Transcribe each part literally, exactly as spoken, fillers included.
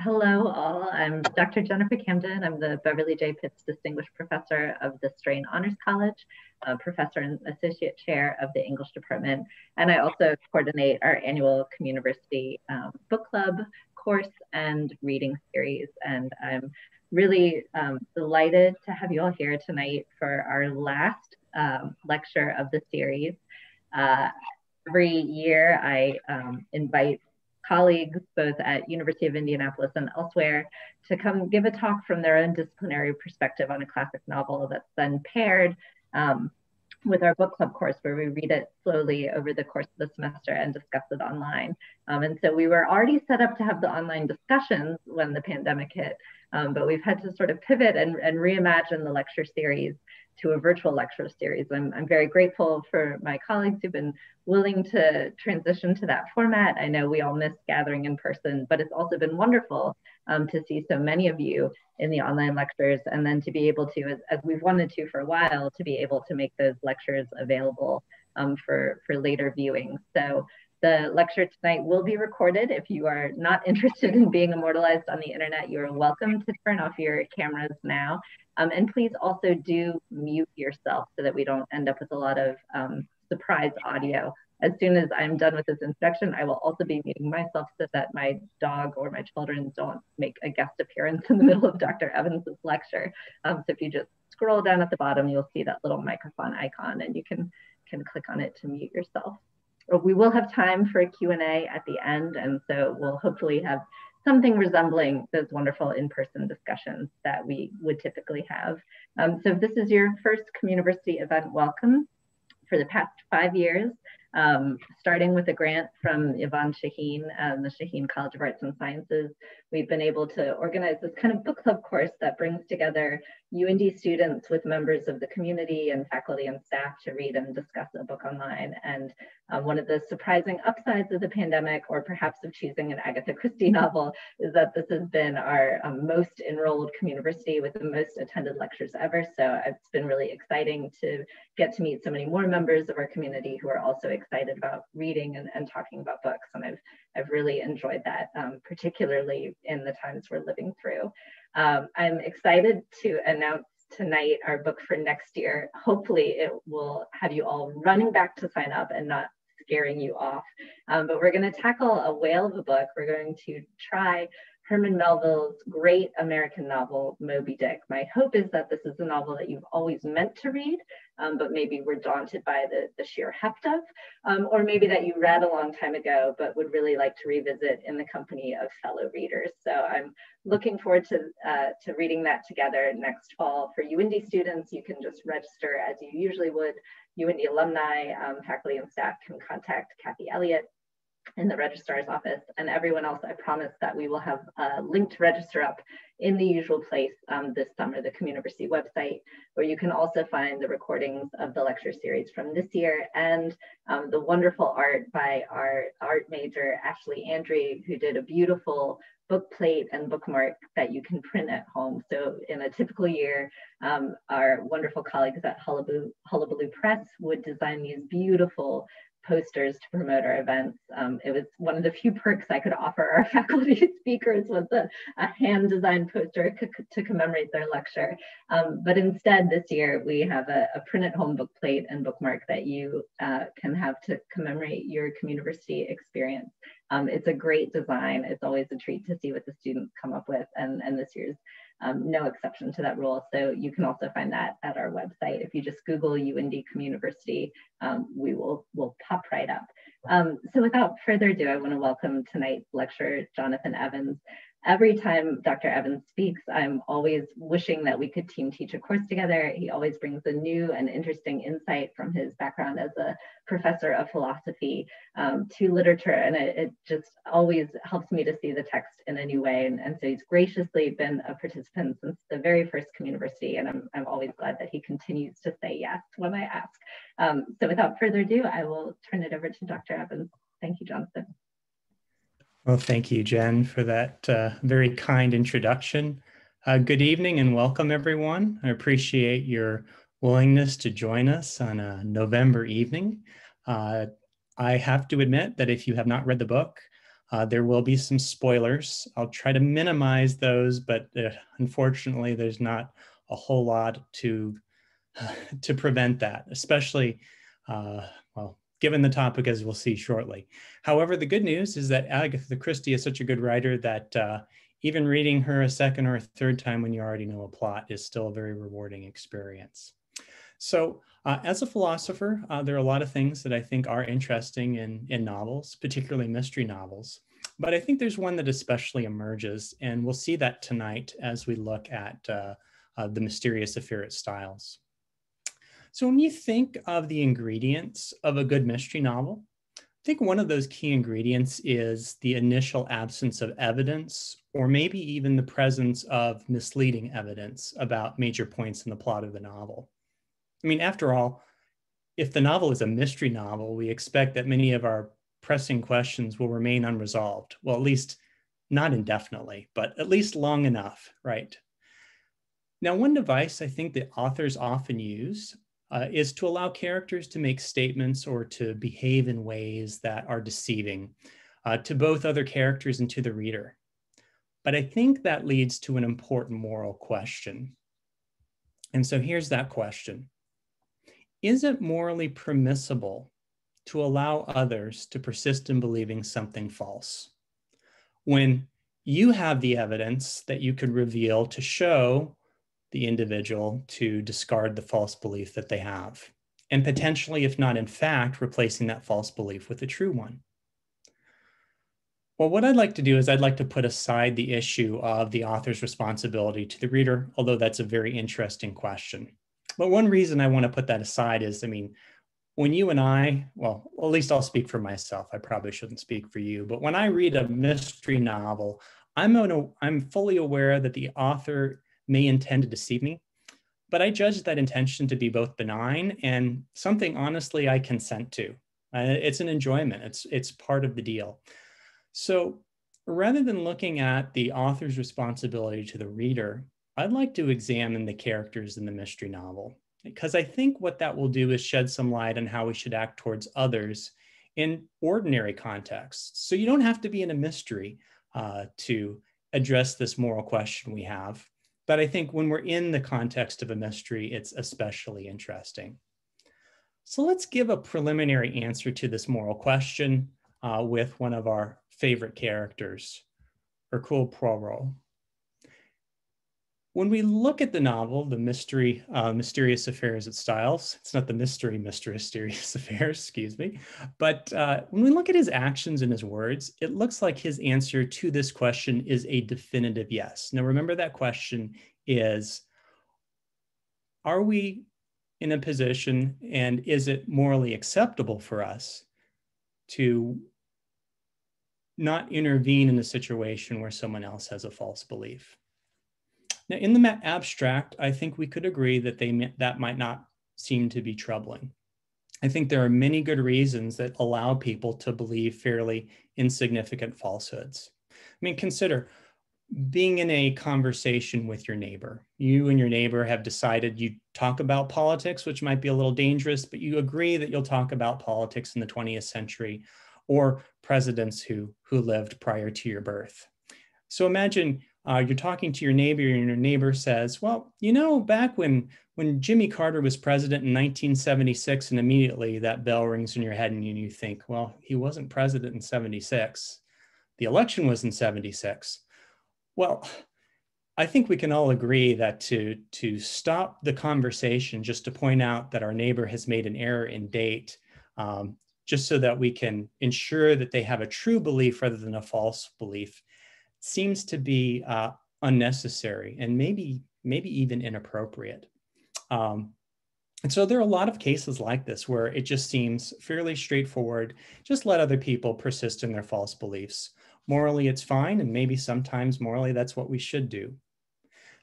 Hello all, I'm Doctor Jennifer Camden. I'm the Beverly J. Pitts Distinguished Professor of the Strain Honors College, uh, Professor and Associate Chair of the English Department. And I also coordinate our annual Communiversity um, book club course and reading series. And I'm really um, delighted to have you all here tonight for our last um, lecture of the series. Uh, every year I um, invite colleagues, both at University of Indianapolis and elsewhere, to come give a talk from their own disciplinary perspective on a classic novel that's then paired um, with our book club course, where we read it slowly over the course of the semester and discuss it online. Um, and so we were already set up to have the online discussions when the pandemic hit, um, but we've had to sort of pivot and, and reimagine the lecture series to a virtual lecture series. I'm, I'm very grateful for my colleagues who've been willing to transition to that format. I know we all miss gathering in person, but it's also been wonderful um, to see so many of you in the online lectures, and then to be able to, as, as we've wanted to for a while, to be able to make those lectures available um, for, for later viewing. So the lecture tonight will be recorded. If you are not interested in being immortalized on the internet, you are welcome to turn off your cameras now. Um, and please also do mute yourself so that we don't end up with a lot of um, surprise audio. As soon as I'm done with this introduction, I will also be muting myself so that my dog or my children don't make a guest appearance in the middle of Doctor Evans' lecture. Um, so if you just scroll down at the bottom, you'll see that little microphone icon, and you can, can click on it to mute yourself. We will have time for a Q and A at the end, and so we'll hopefully have something resembling those wonderful in-person discussions that we would typically have. Um, so if this is your first Communiversity event, welcome. For the past five years, um, starting with a grant from Yvonne Shaheen and the Shaheen College of Arts and Sciences, we've been able to organize this kind of book club course that brings together UIndy students with members of the community and faculty and staff to read and discuss a book online. And um, one of the surprising upsides of the pandemic, or perhaps of choosing an Agatha Christie novel, is that this has been our um, most enrolled Communiversity with the most attended lectures ever. So it's been really exciting to get to meet so many more members of our community who are also excited about reading and, and talking about books. And I've, I've really enjoyed that, um, particularly in the times we're living through. Um, I'm excited to announce tonight our book for next year. Hopefully it will have you all running back to sign up and not scaring you off. Um, but we're going to tackle a whale of a book. We're going to try Herman Melville's great American novel, Moby Dick. My hope is that this is a novel that you've always meant to read, um, but maybe were daunted by the, the sheer heft of, um, or maybe that you read a long time ago, but would really like to revisit in the company of fellow readers. So I'm looking forward to, uh, to reading that together next fall. For UIndy students, you can just register as you usually would. UIndy alumni, um, faculty and staff can contact Kathy Elliott in the registrar's office, and everyone else, I promise that we will have a link to register up in the usual place um, this summer, the Communiversity website, where you can also find the recordings of the lecture series from this year and um, the wonderful art by our art major, Ashley Andree, who did a beautiful book plate and bookmark that you can print at home. So in a typical year, um, our wonderful colleagues at Hullabaloo, Hullabaloo Press would design these beautiful posters to promote our events. Um, it was one of the few perks I could offer our faculty speakers, was a, a hand-designed poster to commemorate their lecture. Um, but instead this year, we have a, a print-at-home book plate and bookmark that you uh, can have to commemorate your Communiversity experience. Um, it's a great design. It's always a treat to see what the students come up with, and, and this year's Um, no exception to that rule. So you can also find that at our website. If you just Google UIndy Communiversity, um, we will will pop right up. Um, so without further ado, I want to welcome tonight's lecturer, Jonathan Evans. Every time Doctor Evans speaks, I'm always wishing that we could team teach a course together. He always brings a new and interesting insight from his background as a professor of philosophy um, to literature, and it, it just always helps me to see the text in a new way. And, and so he's graciously been a participant since the very first Communiversity, and I'm, I'm always glad that he continues to say yes when I ask. Um, so without further ado, I will turn it over to Doctor Evans. Thank you, Jonathan. Well, thank you, Jen, for that uh, very kind introduction. Uh, good evening and welcome, everyone. I appreciate your willingness to join us on a November evening. Uh, I have to admit that if you have not read the book, Uh, there will be some spoilers. I'll try to minimize those, but uh, unfortunately, there's not a whole lot to uh, to prevent that, especially, uh, well, given the topic, as we'll see shortly. However, the good news is that Agatha Christie is such a good writer that uh, even reading her a second or a third time when you already know a plot is still a very rewarding experience. So uh, as a philosopher, uh, there are a lot of things that I think are interesting in, in novels, particularly mystery novels. But I think there's one that especially emerges, and we'll see that tonight as we look at uh, uh, The Mysterious Affair at Styles. So when you think of the ingredients of a good mystery novel, I think one of those key ingredients is the initial absence of evidence, or maybe even the presence of misleading evidence about major points in the plot of the novel. I mean, after all, if the novel is a mystery novel, we expect that many of our pressing questions will remain unresolved. Well, at least not indefinitely, but at least long enough, right? Now, one device I think that authors often use uh, is to allow characters to make statements or to behave in ways that are deceiving uh, to both other characters and to the reader. But I think that leads to an important moral question. And so here's that question. Is it morally permissible to allow others to persist in believing something false when you have the evidence that you could reveal to show the individual to discard the false belief that they have, and potentially, if not in fact, replacing that false belief with a true one? Well, what I'd like to do is I'd like to put aside the issue of the author's responsibility to the reader, although that's a very interesting question. But one reason I want to put that aside is, I mean, when you and I, well, at least I'll speak for myself. I probably shouldn't speak for you. But when I read a mystery novel, I'm, a, I'm fully aware that the author may intend to deceive me. But I judge that intention to be both benign and something, honestly, I consent to. It's an enjoyment. It's, it's part of the deal. So rather than looking at the author's responsibility to the reader, I'd like to examine the characters in the mystery novel, because I think what that will do is shed some light on how we should act towards others in ordinary contexts. So you don't have to be in a mystery uh, to address this moral question we have. But I think when we're in the context of a mystery, it's especially interesting. So let's give a preliminary answer to this moral question uh, with one of our favorite characters, Hercule Poirot. When we look at the novel, The Mystery, uh, Mysterious Affairs at Styles, it's not the mystery, Mysterious Affairs, excuse me, but uh, when we look at his actions and his words, it looks like his answer to this question is a definitive yes. Now, remember that question is, are we in a position, and is it morally acceptable for us to not intervene in a situation where someone else has a false belief? Now, in the abstract, I think we could agree that they, that might not seem to be troubling. I think there are many good reasons that allow people to believe fairly insignificant falsehoods. I mean, consider being in a conversation with your neighbor. You and your neighbor have decided you talk about politics, which might be a little dangerous, but you agree that you'll talk about politics in the twentieth century or presidents who, who lived prior to your birth. So imagine Uh, you're talking to your neighbor, and your neighbor says, well, you know, back when, when Jimmy Carter was president in nineteen seventy-six, and immediately that bell rings in your head, and you, you think, well, he wasn't president in seventy-six. The election was in seventy-six. Well, I think we can all agree that to, to stop the conversation, just to point out that our neighbor has made an error in date, um, just so that we can ensure that they have a true belief rather than a false belief, seems to be uh, unnecessary and maybe, maybe even inappropriate. Um, and so there are a lot of cases like this where it just seems fairly straightforward. Just let other people persist in their false beliefs. Morally, it's fine, and maybe sometimes morally that's what we should do.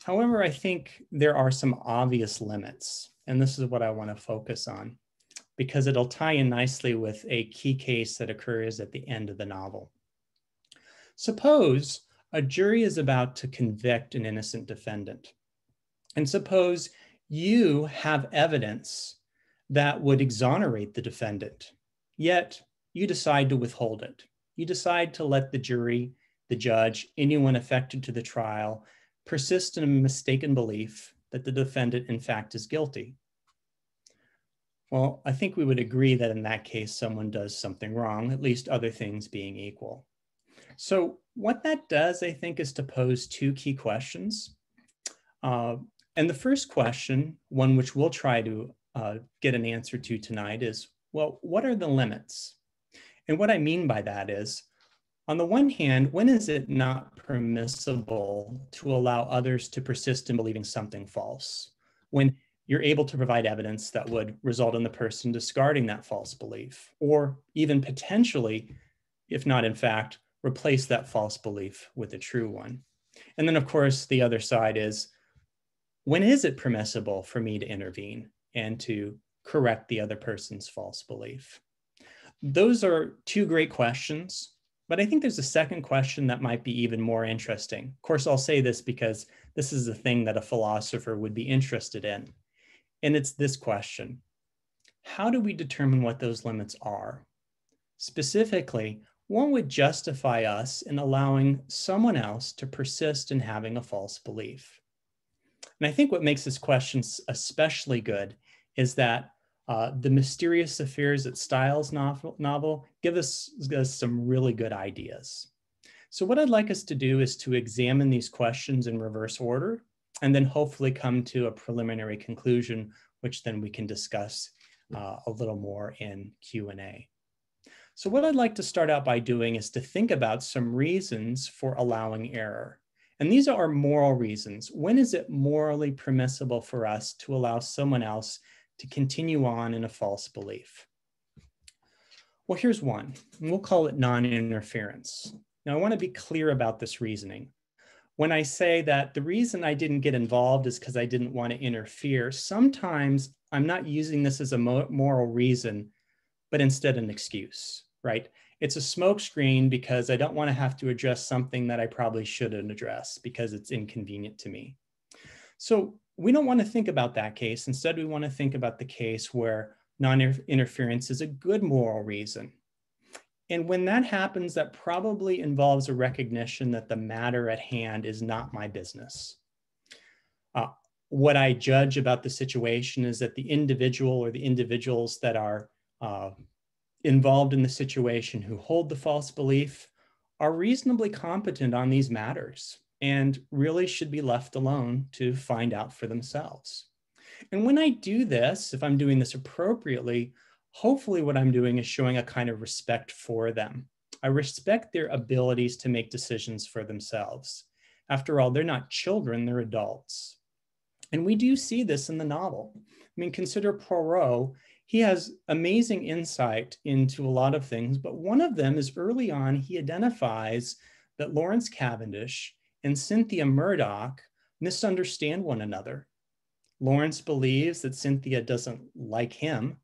However, I think there are some obvious limits, and this is what I want to focus on because it'll tie in nicely with a key case that occurs at the end of the novel. Suppose a jury is about to convict an innocent defendant. And suppose you have evidence that would exonerate the defendant, yet you decide to withhold it. you decide to let the jury, the judge, anyone affected to the trial, persist in a mistaken belief that the defendant in fact is guilty. Well, I think we would agree that in that case, someone does something wrong, at least other things being equal. So what that does, I think, is to pose two key questions. Uh, and the first question, one which we'll try to uh, get an answer to tonight, is, well, what are the limits? And what I mean by that is, on the one hand, when is it not permissible to allow others to persist in believing something false? When you're able to provide evidence that would result in the person discarding that false belief, or even potentially, if not in fact, replace that false belief with a true one. And then, of course, the other side is, when is it permissible for me to intervene and to correct the other person's false belief? Those are two great questions, but I think there's a second question that might be even more interesting. Of course, I'll say this because this is the thing that a philosopher would be interested in. And it's this question: how do we determine what those limits are? Specifically, what would justify us in allowing someone else to persist in having a false belief? And I think what makes this question especially good is that uh, the Mysterious Affairs at Styles novel, novel give us, give us some really good ideas. So what I'd like us to do is to examine these questions in reverse order, and then hopefully come to a preliminary conclusion, which then we can discuss uh, a little more in Q and A. So what I'd like to start out by doing is to think about some reasons for allowing error. And these are moral reasons. When is it morally permissible for us to allow someone else to continue on in a false belief? Well, here's one, and we'll call it non-interference. Now, I want to be clear about this reasoning. When I say that the reason I didn't get involved is because I didn't want to interfere, sometimes I'm not using this as a moral reason, but instead an excuse, right? It's a smokescreen because I don't want to have to address something that I probably shouldn't address because it's inconvenient to me. So we don't want to think about that case. Instead, we want to think about the case where non-interference is a good moral reason. And when that happens, that probably involves a recognition that the matter at hand is not my business. Uh, what I judge about the situation is that the individual or the individuals that are uh, involved in the situation who hold the false belief are reasonably competent on these matters and really should be left alone to find out for themselves. And when I do this, if I'm doing this appropriately, hopefully what I'm doing is showing a kind of respect for them. I respect their abilities to make decisions for themselves. After all, they're not children, they're adults. And we do see this in the novel. I mean, consider Poirot. He has amazing insight into a lot of things, but one of them is early on, he identifies that Lawrence Cavendish and Cynthia Murdoch misunderstand one another. Lawrence believes that Cynthia doesn't like him,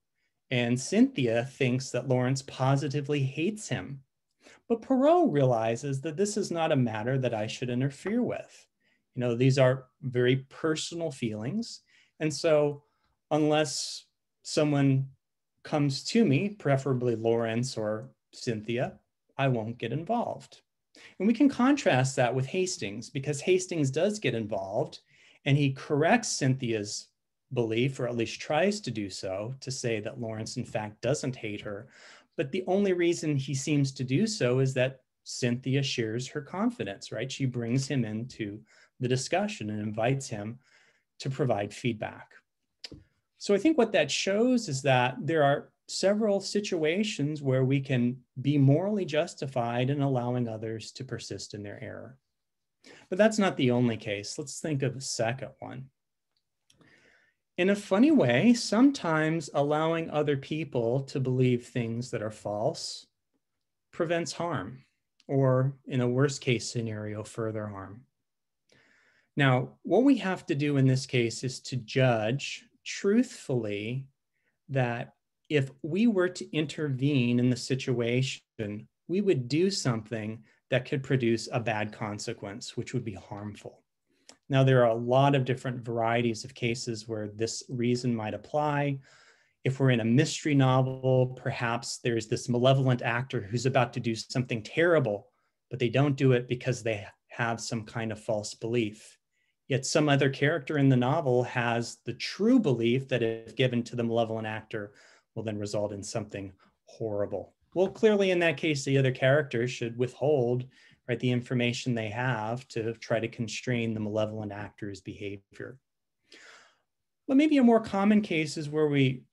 and Cynthia thinks that Lawrence positively hates him. But Poirot realizes that this is not a matter that I should interfere with. You know, these are very personal feelings. And so unless someone comes to me, preferably Lawrence or Cynthia, I won't get involved. And we can contrast that with Hastings, because Hastings does get involved and he corrects Cynthia's belief, or at least tries to do so, to say that Lawrence in fact doesn't hate her. But the only reason he seems to do so is that Cynthia shares her confidence, right? She brings him into the discussion and invites him to provide feedback. So I think what that shows is that there are several situations where we can be morally justified in allowing others to persist in their error. But that's not the only case. Let's think of a second one. In a funny way, sometimes allowing other people to believe things that are false prevents harm, or in a worst case scenario, further harm. Now, what we have to do in this case is to judge truthfully that if we were to intervene in the situation, we would do something that could produce a bad consequence, which would be harmful. Now, there are a lot of different varieties of cases where this reason might apply. If we're in a mystery novel, perhaps there's this malevolent actor who's about to do something terrible, but they don't do it because they have some kind of false belief. Yet some other character in the novel has the true belief that if given to the malevolent actor will then result in something horrible. Well, clearly in that case, the other character should withhold, right, the information they have to try to constrain the malevolent actor's behavior. But maybe a more common case is where we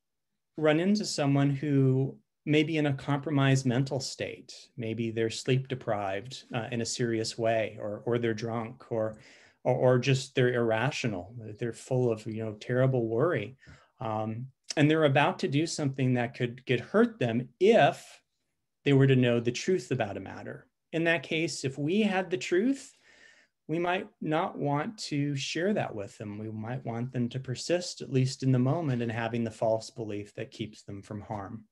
run into someone who may be in a compromised mental state. Maybe they're sleep deprived uh, in a serious way, or, or they're drunk, or, or, or just they're irrational. They're full of, you know, terrible worry. Um, and they're about to do something that could get hurt them if they were to know the truth about a matter. In that case, if we had the truth, we might not want to share that with them. We might want them to persist, at least in the moment, in having the false belief that keeps them from harm.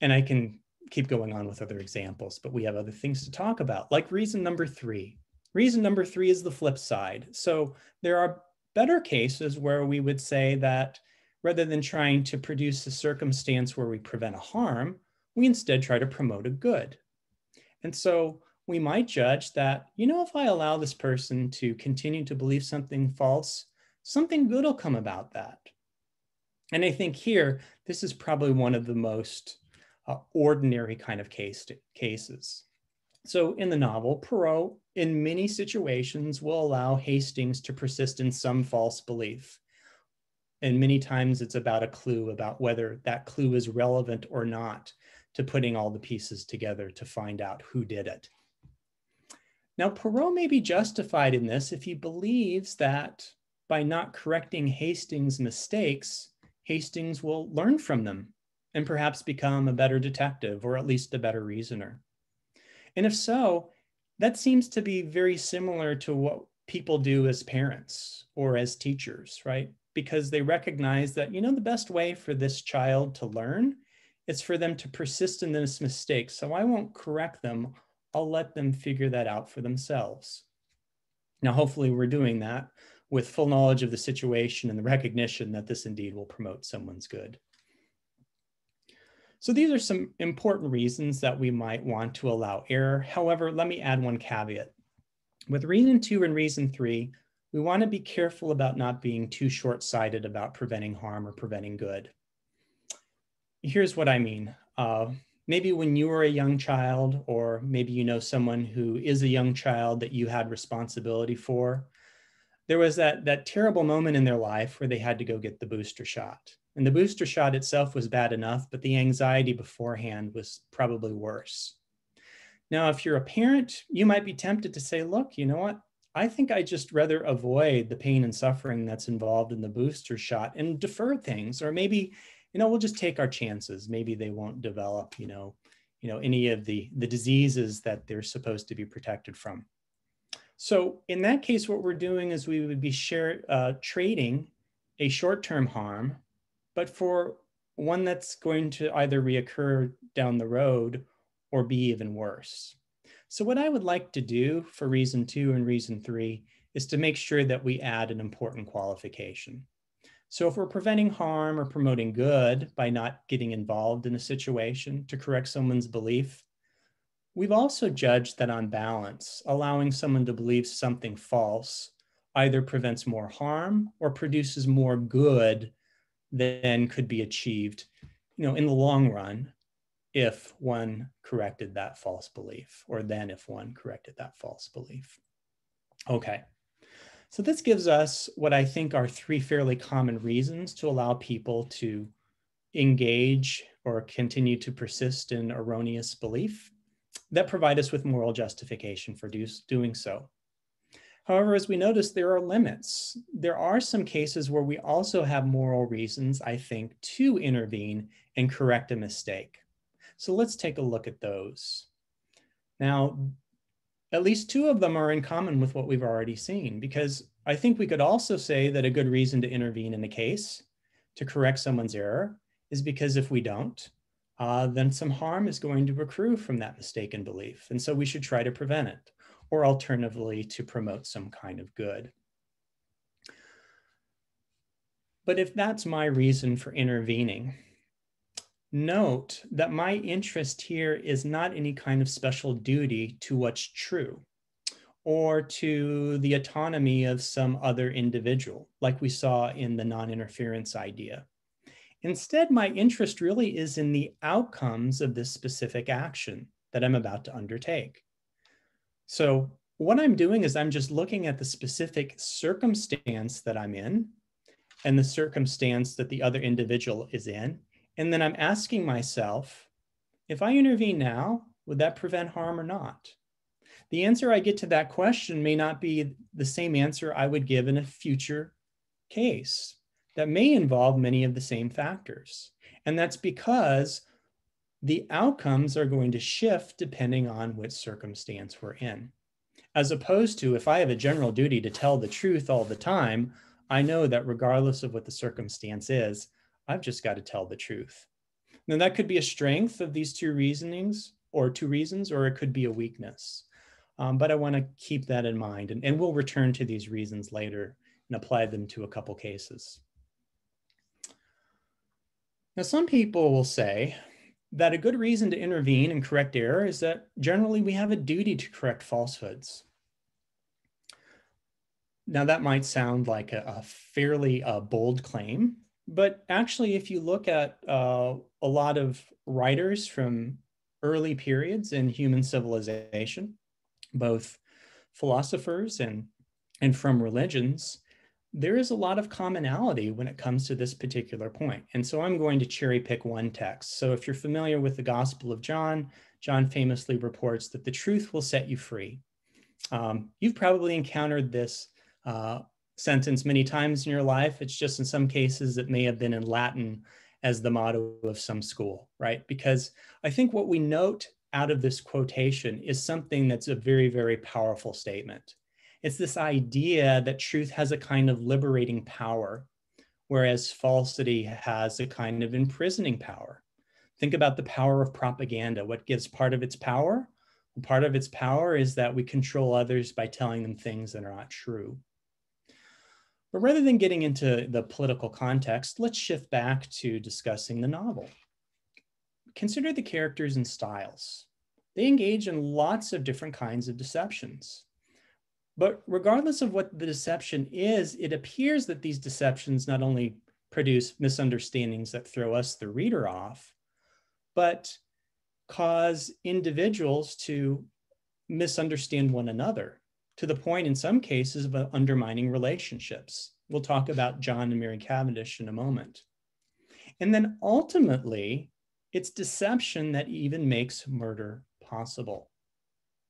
And I can keep going on with other examples, but we have other things to talk about, like reason number three. Reason number three is the flip side. So there are better cases where we would say that rather than trying to produce a circumstance where we prevent a harm, we instead try to promote a good. And so we might judge that, you know, if I allow this person to continue to believe something false, something good will come about that. And I think here, this is probably one of the most uh, ordinary kind of case cases. So in the novel, Poirot, in many situations, will allow Hastings to persist in some false belief. And many times it's about a clue, about whether that clue is relevant or not to putting all the pieces together to find out who did it. Now, Poirot may be justified in this if he believes that by not correcting Hastings' mistakes, Hastings will learn from them and perhaps become a better detective, or at least a better reasoner. And if so, that seems to be very similar to what people do as parents or as teachers, right? Because they recognize that, you know, the best way for this child to learn is for them to persist in this mistake. So I won't correct them. I'll let them figure that out for themselves. Now, hopefully we're doing that with full knowledge of the situation and the recognition that this indeed will promote someone's good. So these are some important reasons that we might want to allow error. However, let me add one caveat. With reason two and reason three, we want to be careful about not being too short-sighted about preventing harm or preventing good. Here's what I mean. Uh, Maybe when you were a young child, or maybe you know someone who is a young child that you had responsibility for, there was that, that terrible moment in their life where they had to go get the booster shot. And the booster shot itself was bad enough, but the anxiety beforehand was probably worse. Now, if you're a parent, you might be tempted to say, look, you know what? I think I just rather avoid the pain and suffering that's involved in the booster shot and defer things, or maybe, you know, we'll just take our chances. Maybe they won't develop, you know, you know, any of the, the diseases that they're supposed to be protected from. So in that case, what we're doing is we would be share, uh, trading a short-term harm, but for one that's going to either reoccur down the road or be even worse. So what I would like to do for reason two and reason three is to make sure that we add an important qualification. So if we're preventing harm or promoting good by not getting involved in a situation to correct someone's belief, we've also judged that on balance, allowing someone to believe something false either prevents more harm or produces more good than could be achieved, you know, in the long run, if one corrected that false belief, or then if one corrected that false belief. Okay. So this gives us what I think are three fairly common reasons to allow people to engage or continue to persist in erroneous belief that provide us with moral justification for do, doing so. However, as we notice, there are limits. There are some cases where we also have moral reasons, I think, to intervene and correct a mistake. So let's take a look at those. Now, at least two of them are in common with what we've already seen, because I think we could also say that a good reason to intervene in a case to correct someone's error is because if we don't, uh, then some harm is going to accrue from that mistaken belief. And so we should try to prevent it, or alternatively to promote some kind of good. But if that's my reason for intervening, note that my interest here is not any kind of special duty to what's true or to the autonomy of some other individual, like we saw in the non-interference idea. Instead, my interest really is in the outcomes of this specific action that I'm about to undertake. So what I'm doing is I'm just looking at the specific circumstance that I'm in and the circumstance that the other individual is in. And then I'm asking myself, if I intervene now, would that prevent harm or not? The answer I get to that question may not be the same answer I would give in a future case that may involve many of the same factors. And that's because the outcomes are going to shift depending on which circumstance we're in. As opposed to if I have a general duty to tell the truth all the time, I know that regardless of what the circumstance is, I've just got to tell the truth. Now that could be a strength of these two reasonings or two reasons, or it could be a weakness. Um, but I want to keep that in mind, and, and we'll return to these reasons later and apply them to a couple cases. Now, some people will say that a good reason to intervene and correct error is that generally we have a duty to correct falsehoods. Now, that might sound like a, a fairly uh, bold claim, but actually, if you look at uh, a lot of writers from early periods in human civilization, both philosophers and, and from religions, there is a lot of commonality when it comes to this particular point. And so I'm going to cherry pick one text. So if you're familiar with the Gospel of John, John famously reports that the truth will set you free. Um, you've probably encountered this uh, sentence many times in your life. It's just in some cases, it may have been in Latin as the motto of some school, right? Because I think what we note out of this quotation is something that's a very, very powerful statement. It's this idea that truth has a kind of liberating power, whereas falsity has a kind of imprisoning power. Think about the power of propaganda. What gives part of its power? Well, part of its power is that we control others by telling them things that are not true. But rather than getting into the political context, let's shift back to discussing the novel. Consider the characters and styles. They engage in lots of different kinds of deceptions. But regardless of what the deception is, it appears that these deceptions not only produce misunderstandings that throw us, the reader, off, but cause individuals to misunderstand one another to the point, in some cases, of undermining relationships. We'll talk about John and Mary Cavendish in a moment. And then ultimately, it's deception that even makes murder possible.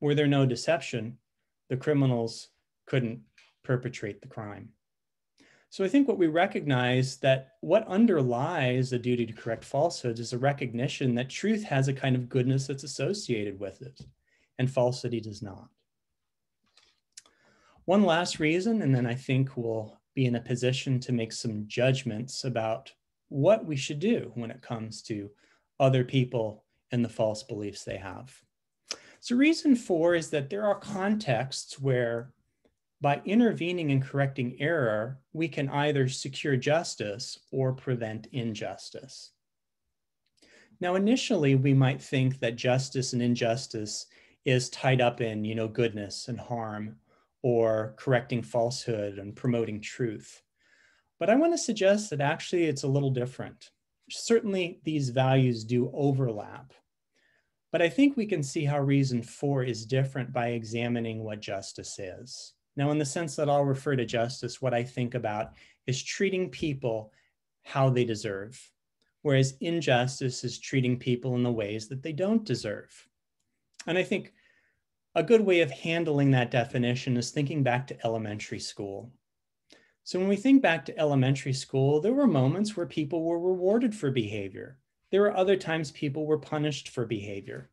Were there no deception, the criminals couldn't perpetrate the crime. So I think what we recognize that what underlies the duty to correct falsehoods is a recognition that truth has a kind of goodness that's associated with it, and falsity does not. One last reason, and then I think we'll be in a position to make some judgments about what we should do when it comes to other people and the false beliefs they have. So reason four is that there are contexts where by intervening and correcting error, we can either secure justice or prevent injustice. Now, initially, we might think that justice and injustice is tied up in, you know, goodness and harm, or correcting falsehood and promoting truth. But I want to suggest that actually it's a little different. Certainly, these values do overlap, but I think we can see how reason four is different by examining what justice is. Now, in the sense that I'll refer to justice, what I think about is treating people how they deserve, whereas injustice is treating people in the ways that they don't deserve. And I think a good way of handling that definition is thinking back to elementary school. So when we think back to elementary school, there were moments where people were rewarded for behavior. There were other times people were punished for behavior.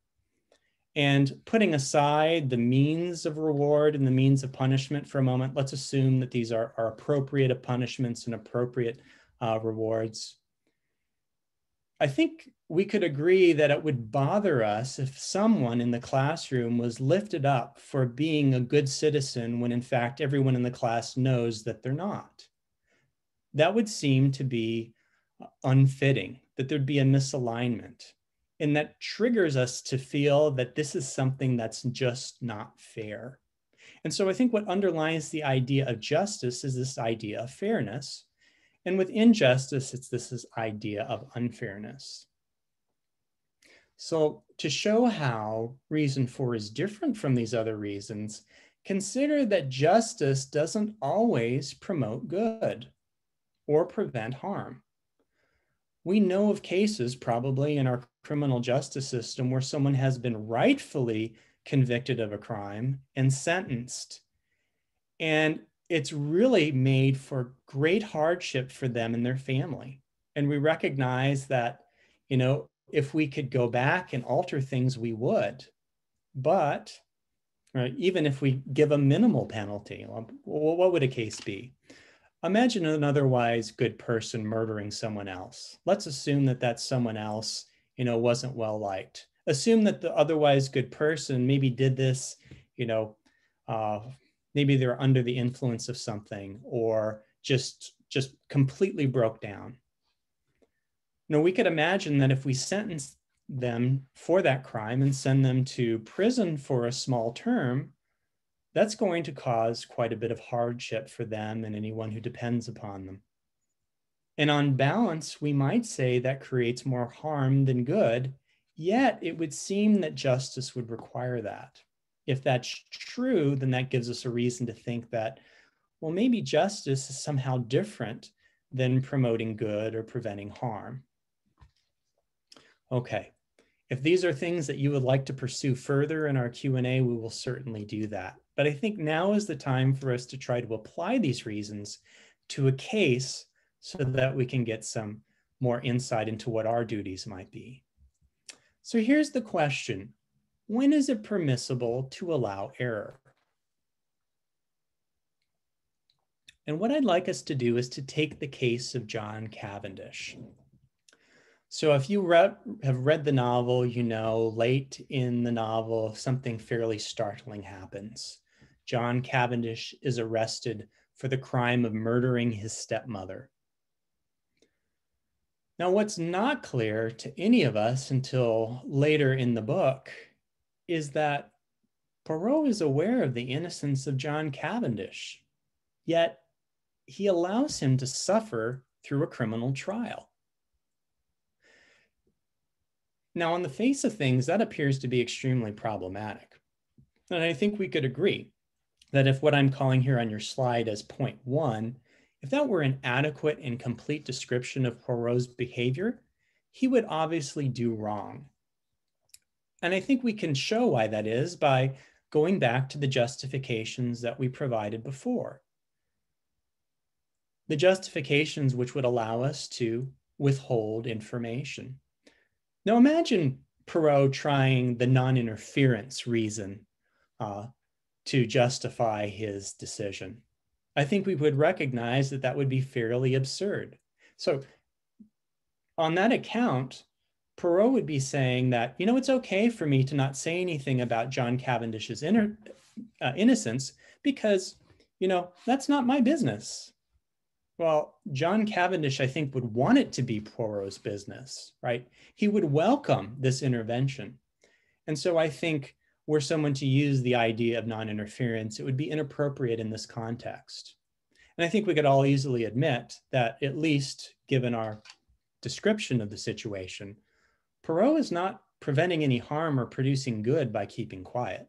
And putting aside the means of reward and the means of punishment for a moment, let's assume that these are, are appropriate punishments and appropriate uh, rewards. I think we could agree that it would bother us if someone in the classroom was lifted up for being a good citizen when in fact everyone in the class knows that they're not. that would seem to be unfitting, that there'd be a misalignment. And that triggers us to feel that this is something that's just not fair. And so I think what underlies the idea of justice is this idea of fairness. And with injustice, it's this, this idea of unfairness. So to show how reason four is different from these other reasons, consider that justice doesn't always promote good or prevent harm. We know of cases probably in our criminal justice system where someone has been rightfully convicted of a crime and sentenced. And it's really made for great hardship for them and their family. And we recognize that, you know, if we could go back and alter things, we would. But right, even if we give a minimal penalty, what would a case be? Imagine an otherwise good person murdering someone else. Let's assume that that someone else, you know, wasn't well liked. Assume that the otherwise good person maybe did this, you know, uh, maybe they're under the influence of something or just, just completely broke down. Now, we could imagine that if we sentence them for that crime and send them to prison for a small term, that's going to cause quite a bit of hardship for them and anyone who depends upon them. And on balance, we might say that creates more harm than good, yet it would seem that justice would require that. If that's true, then that gives us a reason to think that, well, maybe justice is somehow different than promoting good or preventing harm. Okay, if these are things that you would like to pursue further in our Q and A, we will certainly do that. But I think now is the time for us to try to apply these reasons to a case so that we can get some more insight into what our duties might be. So here's the question. When is it permissible to allow error? And what I'd like us to do is to take the case of John Cavendish. So if you re- have read the novel, you know late in the novel, something fairly startling happens. John Cavendish is arrested for the crime of murdering his stepmother. Now, what's not clear to any of us until later in the book is that Poirot is aware of the innocence of John Cavendish, yet he allows him to suffer through a criminal trial. Now, on the face of things, that appears to be extremely problematic. And I think we could agree that if what I'm calling here on your slide as point one, if that were an adequate and complete description of Poirot's behavior, he would obviously do wrong. And I think we can show why that is by going back to the justifications that we provided before. The justifications which would allow us to withhold information. Now imagine Poirot trying the non-interference reason uh, to justify his decision. I think we would recognize that that would be fairly absurd. So on that account, Poirot would be saying that, you know, it's okay for me to not say anything about John Cavendish's inner, uh, innocence because, you know, that's not my business. Well, John Cavendish, I think, would want it to be Poirot's business, right? He would welcome this intervention. And so I think were someone to use the idea of non-interference, it would be inappropriate in this context. And I think we could all easily admit that, at least given our description of the situation, Poirot is not preventing any harm or producing good by keeping quiet.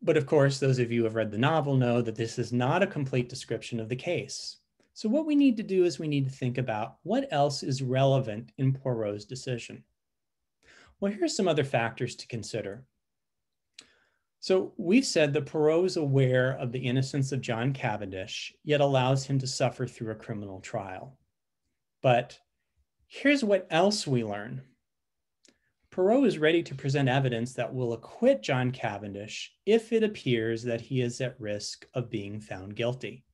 But of course, those of you who have read the novel know that this is not a complete description of the case. So what we need to do is we need to think about what else is relevant in Poirot's decision. Well, here are some other factors to consider. So we've said that Poirot is aware of the innocence of John Cavendish, yet allows him to suffer through a criminal trial. But here's what else we learn. Poirot is ready to present evidence that will acquit John Cavendish if it appears that he is at risk of being found guilty.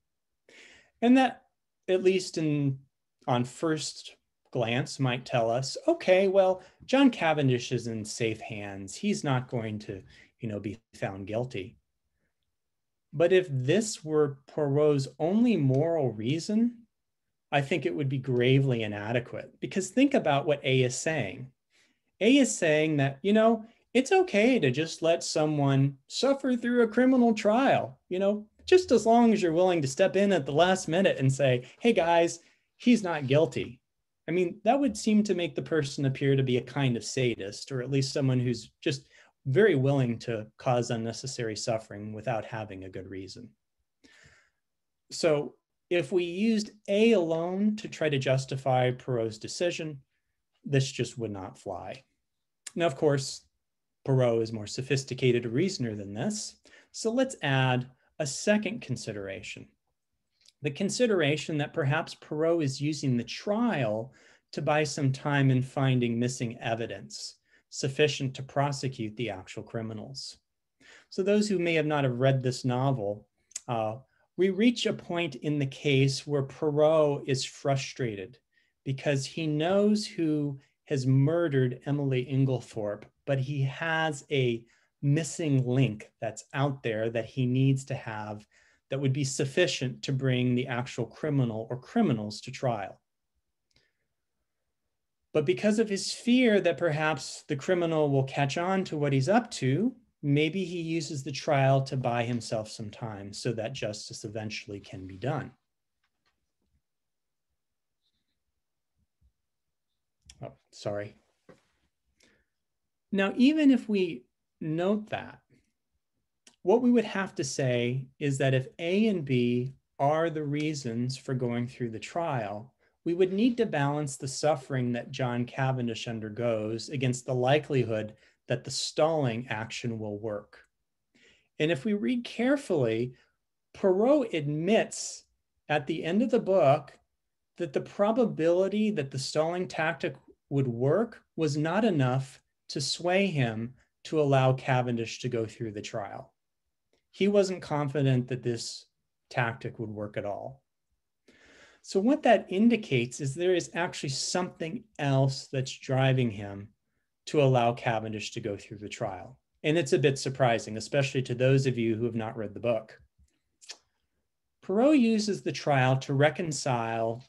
And that, at least in, on first glance, might tell us, okay, well, John Cavendish is in safe hands. He's not going to, you know, be found guilty. But if this were Poirot's only moral reason, I think it would be gravely inadequate, because think about what A is saying. A is saying that, you know, it's okay to just let someone suffer through a criminal trial, you know, just as long as you're willing to step in at the last minute and say, hey guys, he's not guilty. I mean, that would seem to make the person appear to be a kind of sadist, or at least someone who's just very willing to cause unnecessary suffering without having a good reason. So if we used A alone to try to justify Poirot's decision, this just would not fly. Now, of course, Poirot is more sophisticated a reasoner than this. So let's add a second consideration. The consideration that perhaps Poirot is using the trial to buy some time in finding missing evidence sufficient to prosecute the actual criminals. So those who may have not have read this novel, uh, we reach a point in the case where Poirot is frustrated because he knows who has murdered Emily Inglethorp, but he has a missing link that's out there that he needs to have that would be sufficient to bring the actual criminal or criminals to trial. But because of his fear that perhaps the criminal will catch on to what he's up to, maybe he uses the trial to buy himself some time so that justice eventually can be done. Oh, sorry. Now, even if we note that, what we would have to say is that if A and B are the reasons for going through the trial, we would need to balance the suffering that John Cavendish undergoes against the likelihood that the stalling action will work. And if we read carefully, Poirot admits at the end of the book that the probability that the stalling tactic would work was not enough to sway him to allow Cavendish to go through the trial. He wasn't confident that this tactic would work at all. So what that indicates is there is actually something else that's driving him to allow Cavendish to go through the trial. And it's a bit surprising, especially to those of you who have not read the book. Poirot uses the trial to reconcile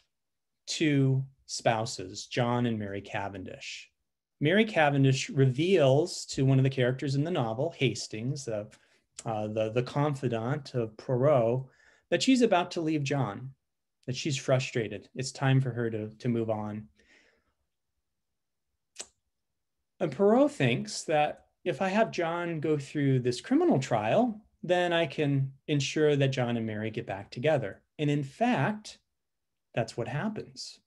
two spouses, John and Mary Cavendish. Mary Cavendish reveals to one of the characters in the novel, Hastings, uh, uh, the, the confidant of Poirot, that she's about to leave John, that she's frustrated. It's time for her to, to move on. And Poirot thinks that if I have John go through this criminal trial, then I can ensure that John and Mary get back together. And in fact, that's what happens.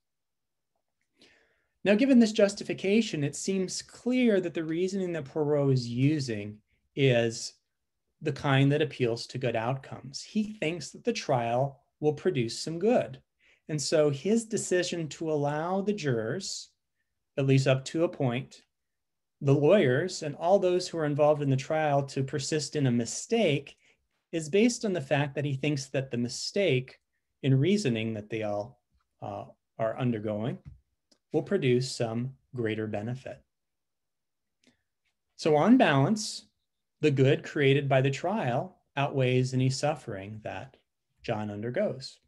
Now, given this justification, it seems clear that the reasoning that Poirot is using is the kind that appeals to good outcomes. He thinks that the trial will produce some good. And so his decision to allow the jurors, at least up to a point, the lawyers and all those who are involved in the trial to persist in a mistake is based on the fact that he thinks that the mistake in reasoning that they all uh, are undergoing will produce some greater benefit. So on balance, the good created by the trial outweighs any suffering that John undergoes.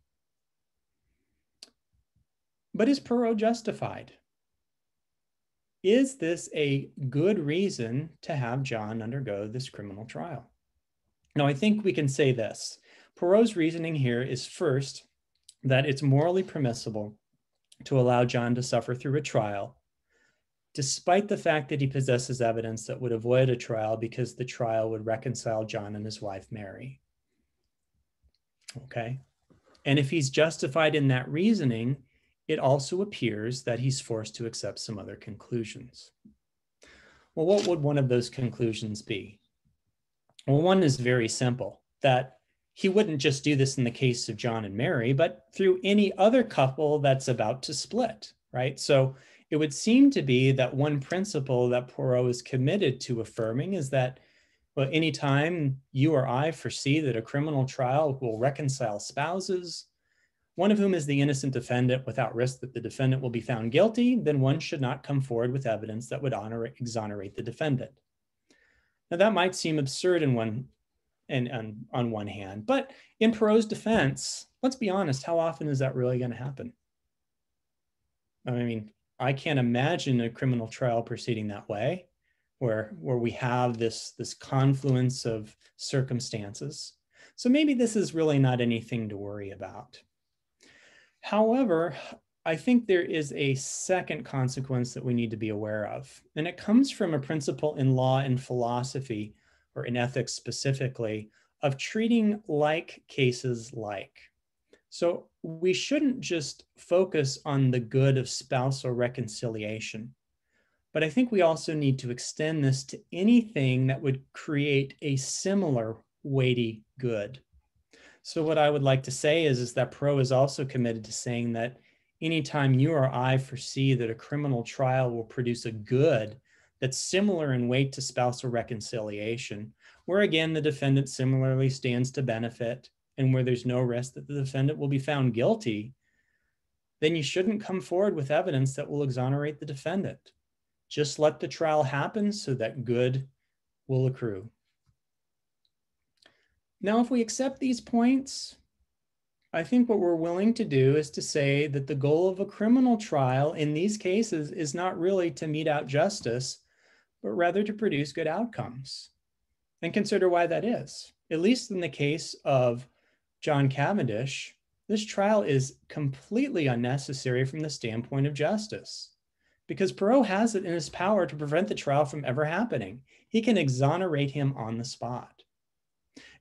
But is Poirot justified? Is this a good reason to have John undergo this criminal trial? Now, I think we can say this. Poirot's reasoning here is first, that it's morally permissible to allow John to suffer through a trial, despite the fact that he possesses evidence that would avoid a trial because the trial would reconcile John and his wife, Mary. Okay, and if he's justified in that reasoning, it also appears that he's forced to accept some other conclusions. Well, what would one of those conclusions be? Well, one is very simple, that he wouldn't just do this in the case of John and Mary, but through any other couple that's about to split, right? So it would seem to be that one principle that Poirot is committed to affirming is that, well, anytime you or I foresee that a criminal trial will reconcile spouses, one of whom is the innocent defendant without risk that the defendant will be found guilty, then one should not come forward with evidence that would honor, exonerate the defendant. Now that might seem absurd in one and, and on one hand, but in Poirot's defense, let's be honest, how often is that really going to happen? I mean, I can't imagine a criminal trial proceeding that way, where, where we have this, this confluence of circumstances. So maybe this is really not anything to worry about. However, I think there is a second consequence that we need to be aware of, and it comes from a principle in law and philosophy, or in ethics specifically, of treating like cases like. So we shouldn't just focus on the good of spousal reconciliation, but I think we also need to extend this to anything that would create a similar weighty good. So what I would like to say is, is that Poirot is also committed to saying that anytime you or I foresee that a criminal trial will produce a good that's similar in weight to spousal reconciliation, where again, the defendant similarly stands to benefit and where there's no risk that the defendant will be found guilty, then you shouldn't come forward with evidence that will exonerate the defendant. Just let the trial happen so that good will accrue. Now, if we accept these points, I think what we're willing to do is to say that the goal of a criminal trial in these cases is not really to mete out justice, but rather to produce good outcomes. And consider why that is. At least in the case of John Cavendish, this trial is completely unnecessary from the standpoint of justice, because Poirot has it in his power to prevent the trial from ever happening. He can exonerate him on the spot.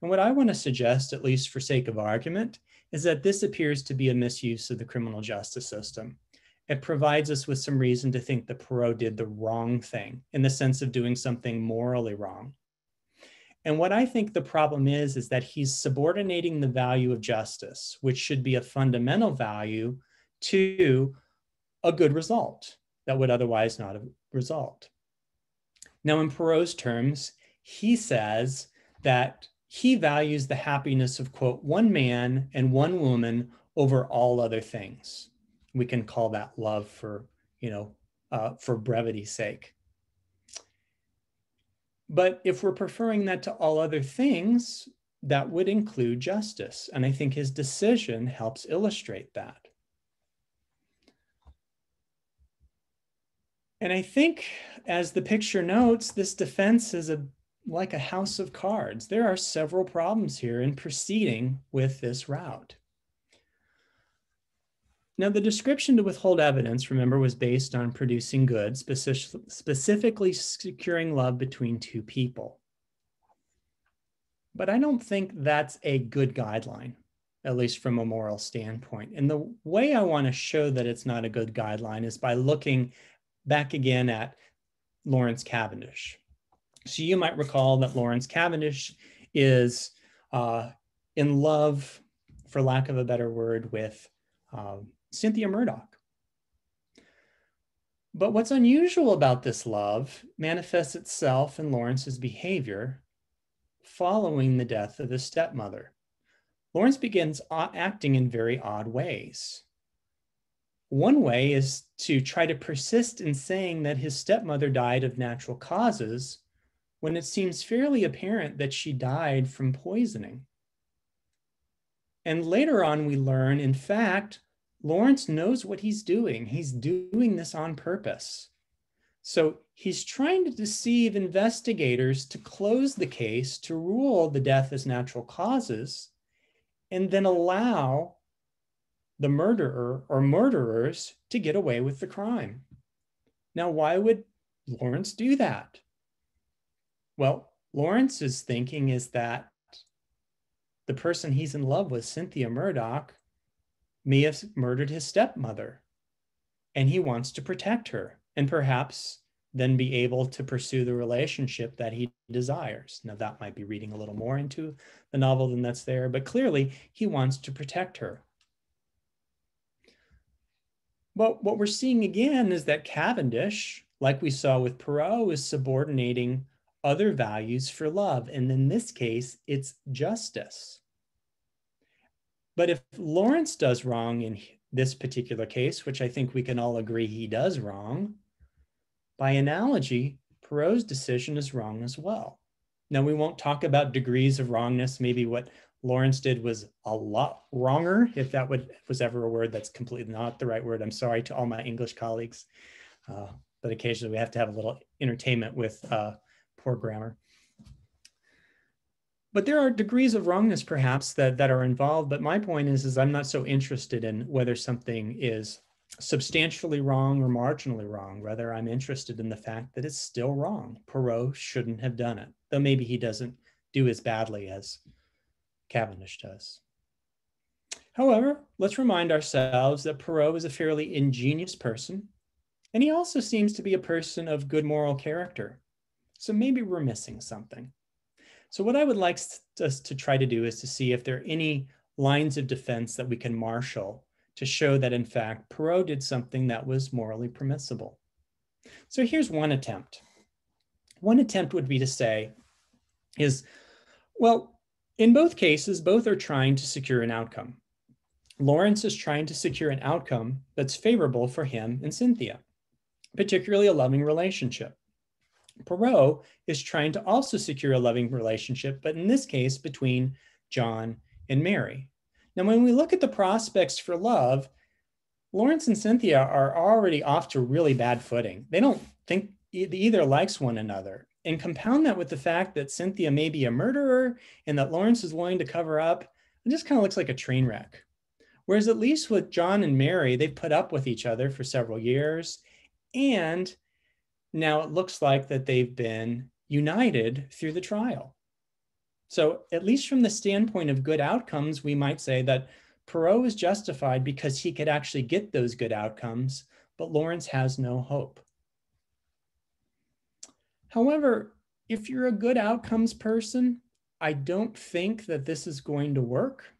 And what I want to suggest, at least for sake of argument, is that this appears to be a misuse of the criminal justice system. It provides us with some reason to think that Poirot did the wrong thing, in the sense of doing something morally wrong. And what I think the problem is, is that he's subordinating the value of justice, which should be a fundamental value, to a good result that would otherwise not result. Now, in Poirot's terms, he says that he values the happiness of, quote, one man and one woman over all other things. We can call that love for, you know, uh, for brevity's sake. But if we're preferring that to all other things, that would include justice. And I think his decision helps illustrate that. And I think, as the picture notes, this defense is a like a house of cards. There are several problems here in proceeding with this route. Now, the description to withhold evidence, remember, was based on producing good, specific, specifically securing love between two people. But I don't think that's a good guideline, at least from a moral standpoint. And the way I want to show that it's not a good guideline is by looking back again at Lawrence Cavendish. So you might recall that Lawrence Cavendish is uh, in love, for lack of a better word, with uh, Cynthia Murdoch. But what's unusual about this love manifests itself in Lawrence's behavior following the death of his stepmother. Lawrence begins acting in very odd ways. One way is to try to persist in saying that his stepmother died of natural causes, when it seems fairly apparent that she died from poisoning. And later on, we learn, in fact, Lawrence knows what he's doing. He's doing this on purpose. So he's trying to deceive investigators to close the case, to rule the death as natural causes, and then allow the murderer or murderers to get away with the crime. Now, why would Lawrence do that? Well, Lawrence's thinking is that the person he's in love with, Cynthia Murdoch, may have murdered his stepmother, and he wants to protect her and perhaps then be able to pursue the relationship that he desires. Now, that might be reading a little more into the novel than that's there, but clearly he wants to protect her. But what we're seeing again is that Cavendish, like we saw with Poirot, is subordinating other values for love. And in this case, it's justice. But if Lawrence does wrong in this particular case, which I think we can all agree he does wrong, by analogy, Poirot's decision is wrong as well. Now, we won't talk about degrees of wrongness. Maybe what Lawrence did was a lot wronger, if that would, if was ever a word. That's completely not the right word. I'm sorry to all my English colleagues, uh, but occasionally we have to have a little entertainment with uh, poor grammar. But there are degrees of wrongness, perhaps, that, that are involved. But my point is, is I'm not so interested in whether something is substantially wrong or marginally wrong. Rather, I'm interested in the fact that it's still wrong. Poirot shouldn't have done it, though maybe he doesn't do as badly as Cavendish does. However, let's remind ourselves that Poirot is a fairly ingenious person, and he also seems to be a person of good moral character. So maybe we're missing something. So what I would like us to try to do is to see if there are any lines of defense that we can marshal to show that, in fact, Poirot did something that was morally permissible. So here's one attempt. One attempt would be to say is, well, in both cases, both are trying to secure an outcome. Lawrence is trying to secure an outcome that's favorable for him and Cynthia, particularly a loving relationship. Poirot is trying to also secure a loving relationship, but in this case, between John and Mary. Now, when we look at the prospects for love, Lawrence and Cynthia are already off to really bad footing. They don't think either likes one another. And compound that with the fact that Cynthia may be a murderer and that Lawrence is willing to cover up, it just kind of looks like a train wreck. Whereas at least with John and Mary, they've put up with each other for several years. And now it looks like that they've been united through the trial. So at least from the standpoint of good outcomes, we might say that Poirot is justified because he could actually get those good outcomes, but Lawrence has no hope. However, if you're a good outcomes person, I don't think that this is going to work.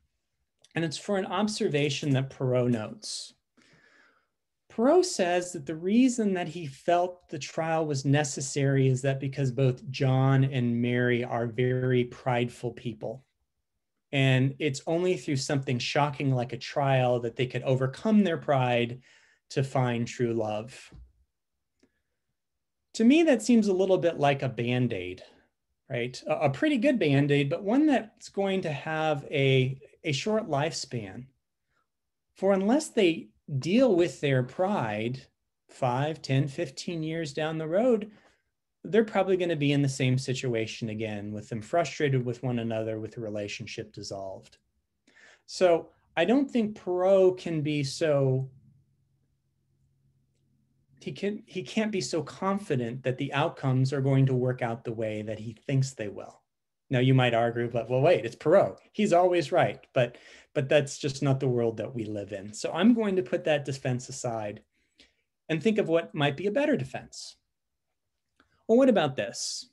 And it's for an observation that Poirot notes. Poirot says that the reason that he felt the trial was necessary is that because both John and Mary are very prideful people. And it's only through something shocking like a trial that they could overcome their pride to find true love. To me, that seems a little bit like a Band-Aid, right? A, a pretty good Band-Aid, but one that's going to have a, a short lifespan. For unless they deal with their pride five, ten, fifteen years down the road, they're probably going to be in the same situation again, with them frustrated with one another, with the relationship dissolved. So I don't think Poirot can be so, he, can, he can't be so confident that the outcomes are going to work out the way that he thinks they will. Now you might argue, but well, wait, it's Poirot. He's always right, but, but that's just not the world that we live in. So I'm going to put that defense aside and think of what might be a better defense. Well, what about this?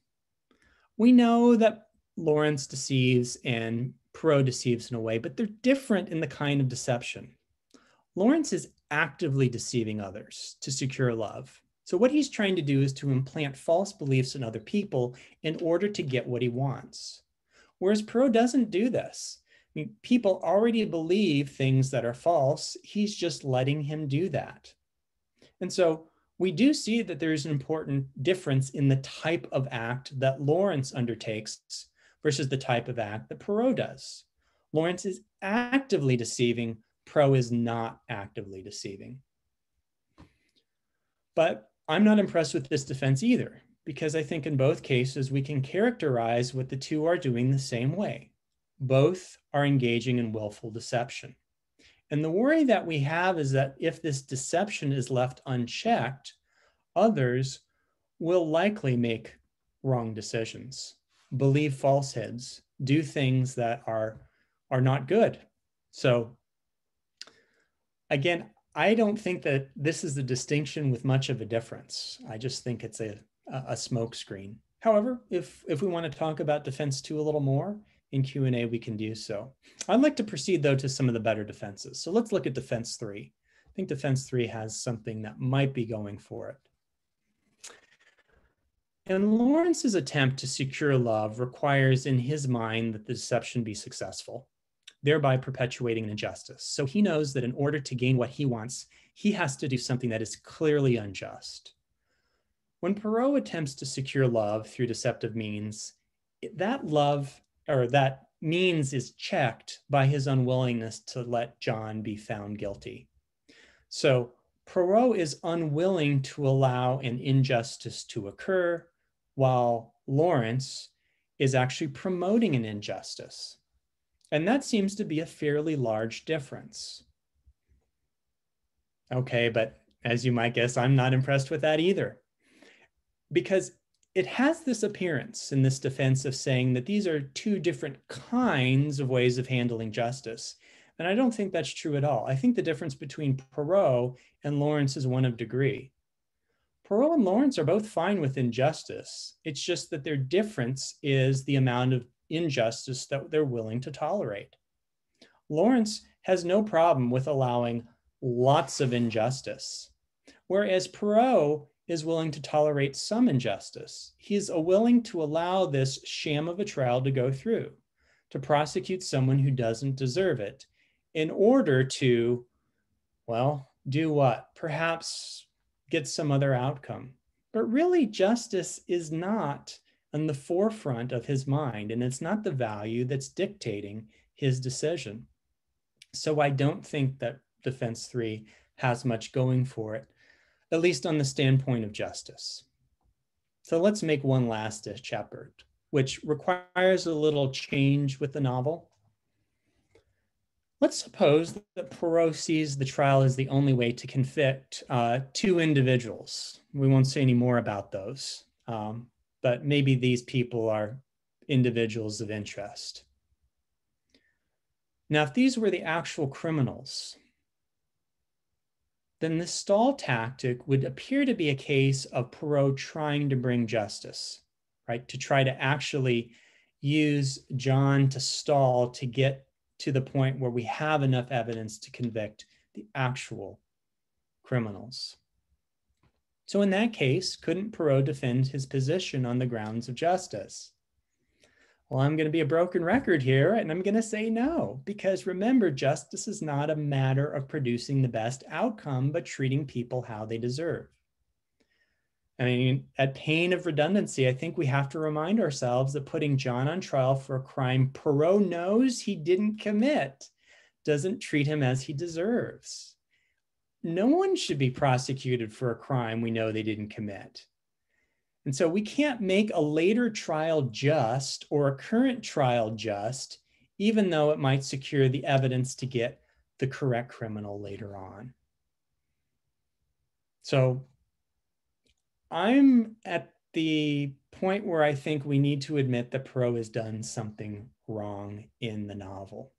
We know that Lawrence deceives and Poirot deceives in a way, but they're different in the kind of deception. Lawrence is actively deceiving others to secure love. So what he's trying to do is to implant false beliefs in other people in order to get what he wants. Whereas Poirot doesn't do this. I mean, people already believe things that are false. He's just letting him do that. And so we do see that there's an important difference in the type of act that Lawrence undertakes versus the type of act that Poirot does. Lawrence is actively deceiving. Poirot is not actively deceiving. But I'm not impressed with this defense either, because I think in both cases, we can characterize what the two are doing the same way. Both are engaging in willful deception. And the worry that we have is that if this deception is left unchecked, others will likely make wrong decisions, believe falsehoods, do things that are, are not good. So again, I don't think that this is the distinction with much of a difference. I just think it's a, a smoke screen. However, if, if we want to talk about defense two a little more in Q and A, we can do so. I'd like to proceed though to some of the better defenses. So let's look at defense three. I think defense three has something that might be going for it. And Lawrence's attempt to secure love requires in his mind that the deception be successful, thereby perpetuating an injustice. So he knows that in order to gain what he wants, he has to do something that is clearly unjust. When Poirot attempts to secure love through deceptive means, that love or that means is checked by his unwillingness to let John be found guilty. So Poirot is unwilling to allow an injustice to occur, while Lawrence is actually promoting an injustice. And that seems to be a fairly large difference. Okay, but as you might guess, I'm not impressed with that either, because it has this appearance in this defense of saying that these are two different kinds of ways of handling justice. And I don't think that's true at all. I think the difference between Poirot and Lawrence is one of degree. Poirot and Lawrence are both fine with injustice. It's just that their difference is the amount of injustice that they're willing to tolerate. Lawrence has no problem with allowing lots of injustice, whereas Poirot is willing to tolerate some injustice. He's willing to allow this sham of a trial to go through, to prosecute someone who doesn't deserve it in order to, well, do what? Perhaps get some other outcome. But really, justice is not in the forefront of his mind, and it's not the value that's dictating his decision. So I don't think that defense three has much going for it, at least on the standpoint of justice. So let's make one last chapter, which requires a little change with the novel. Let's suppose that Poirot sees the trial as the only way to convict uh, two individuals. We won't say any more about those, um, but maybe these people are individuals of interest. Now, if these were the actual criminals, then the stall tactic would appear to be a case of Poirot trying to bring justice, right? To try to actually use John to stall to get to the point where we have enough evidence to convict the actual criminals. So in that case, couldn't Poirot defend his position on the grounds of justice? Well, I'm gonna be a broken record here, and I'm gonna say no, because remember, justice is not a matter of producing the best outcome, but treating people how they deserve. I mean, at pain of redundancy, I think we have to remind ourselves that putting John on trial for a crime Poirot knows he didn't commit doesn't treat him as he deserves. No one should be prosecuted for a crime we know they didn't commit. And so we can't make a later trial just or a current trial just, even though it might secure the evidence to get the correct criminal later on. So I'm at the point where I think we need to admit that Poirot has done something wrong in the novel.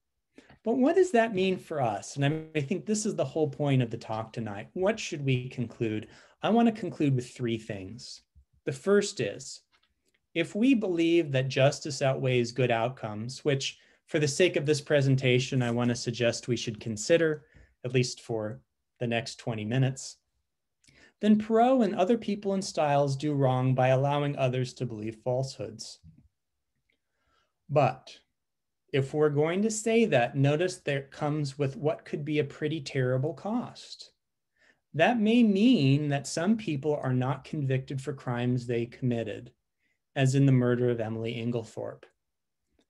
But what does that mean for us? And I, I think this is the whole point of the talk tonight. What should we conclude? I want to conclude with three things. The first is, if we believe that justice outweighs good outcomes, which for the sake of this presentation, I want to suggest we should consider, at least for the next twenty minutes, then Poirot and other people in Styles do wrong by allowing others to believe falsehoods. But if we're going to say that, notice that comes with what could be a pretty terrible cost. That may mean that some people are not convicted for crimes they committed, as in the murder of Emily Inglethorp.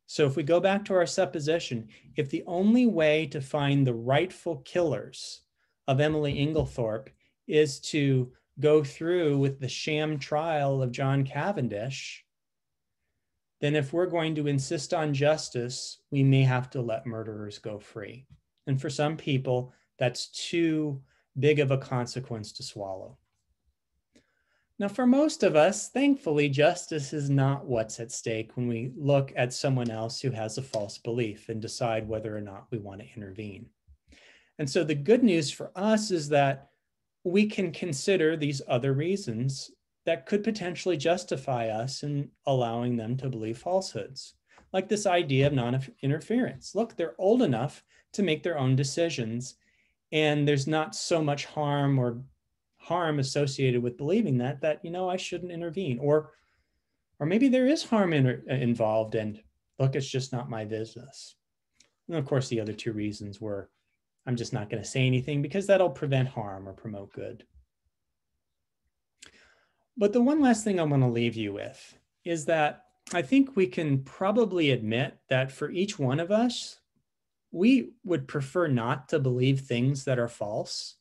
So if we go back to our supposition, if the only way to find the rightful killers of Emily Inglethorp is to go through with the sham trial of John Cavendish, then if we're going to insist on justice, we may have to let murderers go free. And for some people, that's too big of a consequence to swallow. Now, for most of us, thankfully, justice is not what's at stake when we look at someone else who has a false belief and decide whether or not we want to intervene. And so the good news for us is that we can consider these other reasons that could potentially justify us in allowing them to believe falsehoods, like this idea of non-interference. Look, they're old enough to make their own decisions, and there's not so much harm or harm associated with believing that, that, you know, I shouldn't intervene. Or, or maybe there is harm in, involved and look, it's just not my business. And of course, the other two reasons were, I'm just not going to say anything because that'll prevent harm or promote good. But the one last thing I want to leave you with is that I think we can probably admit that for each one of us, we would prefer not to believe things that are false.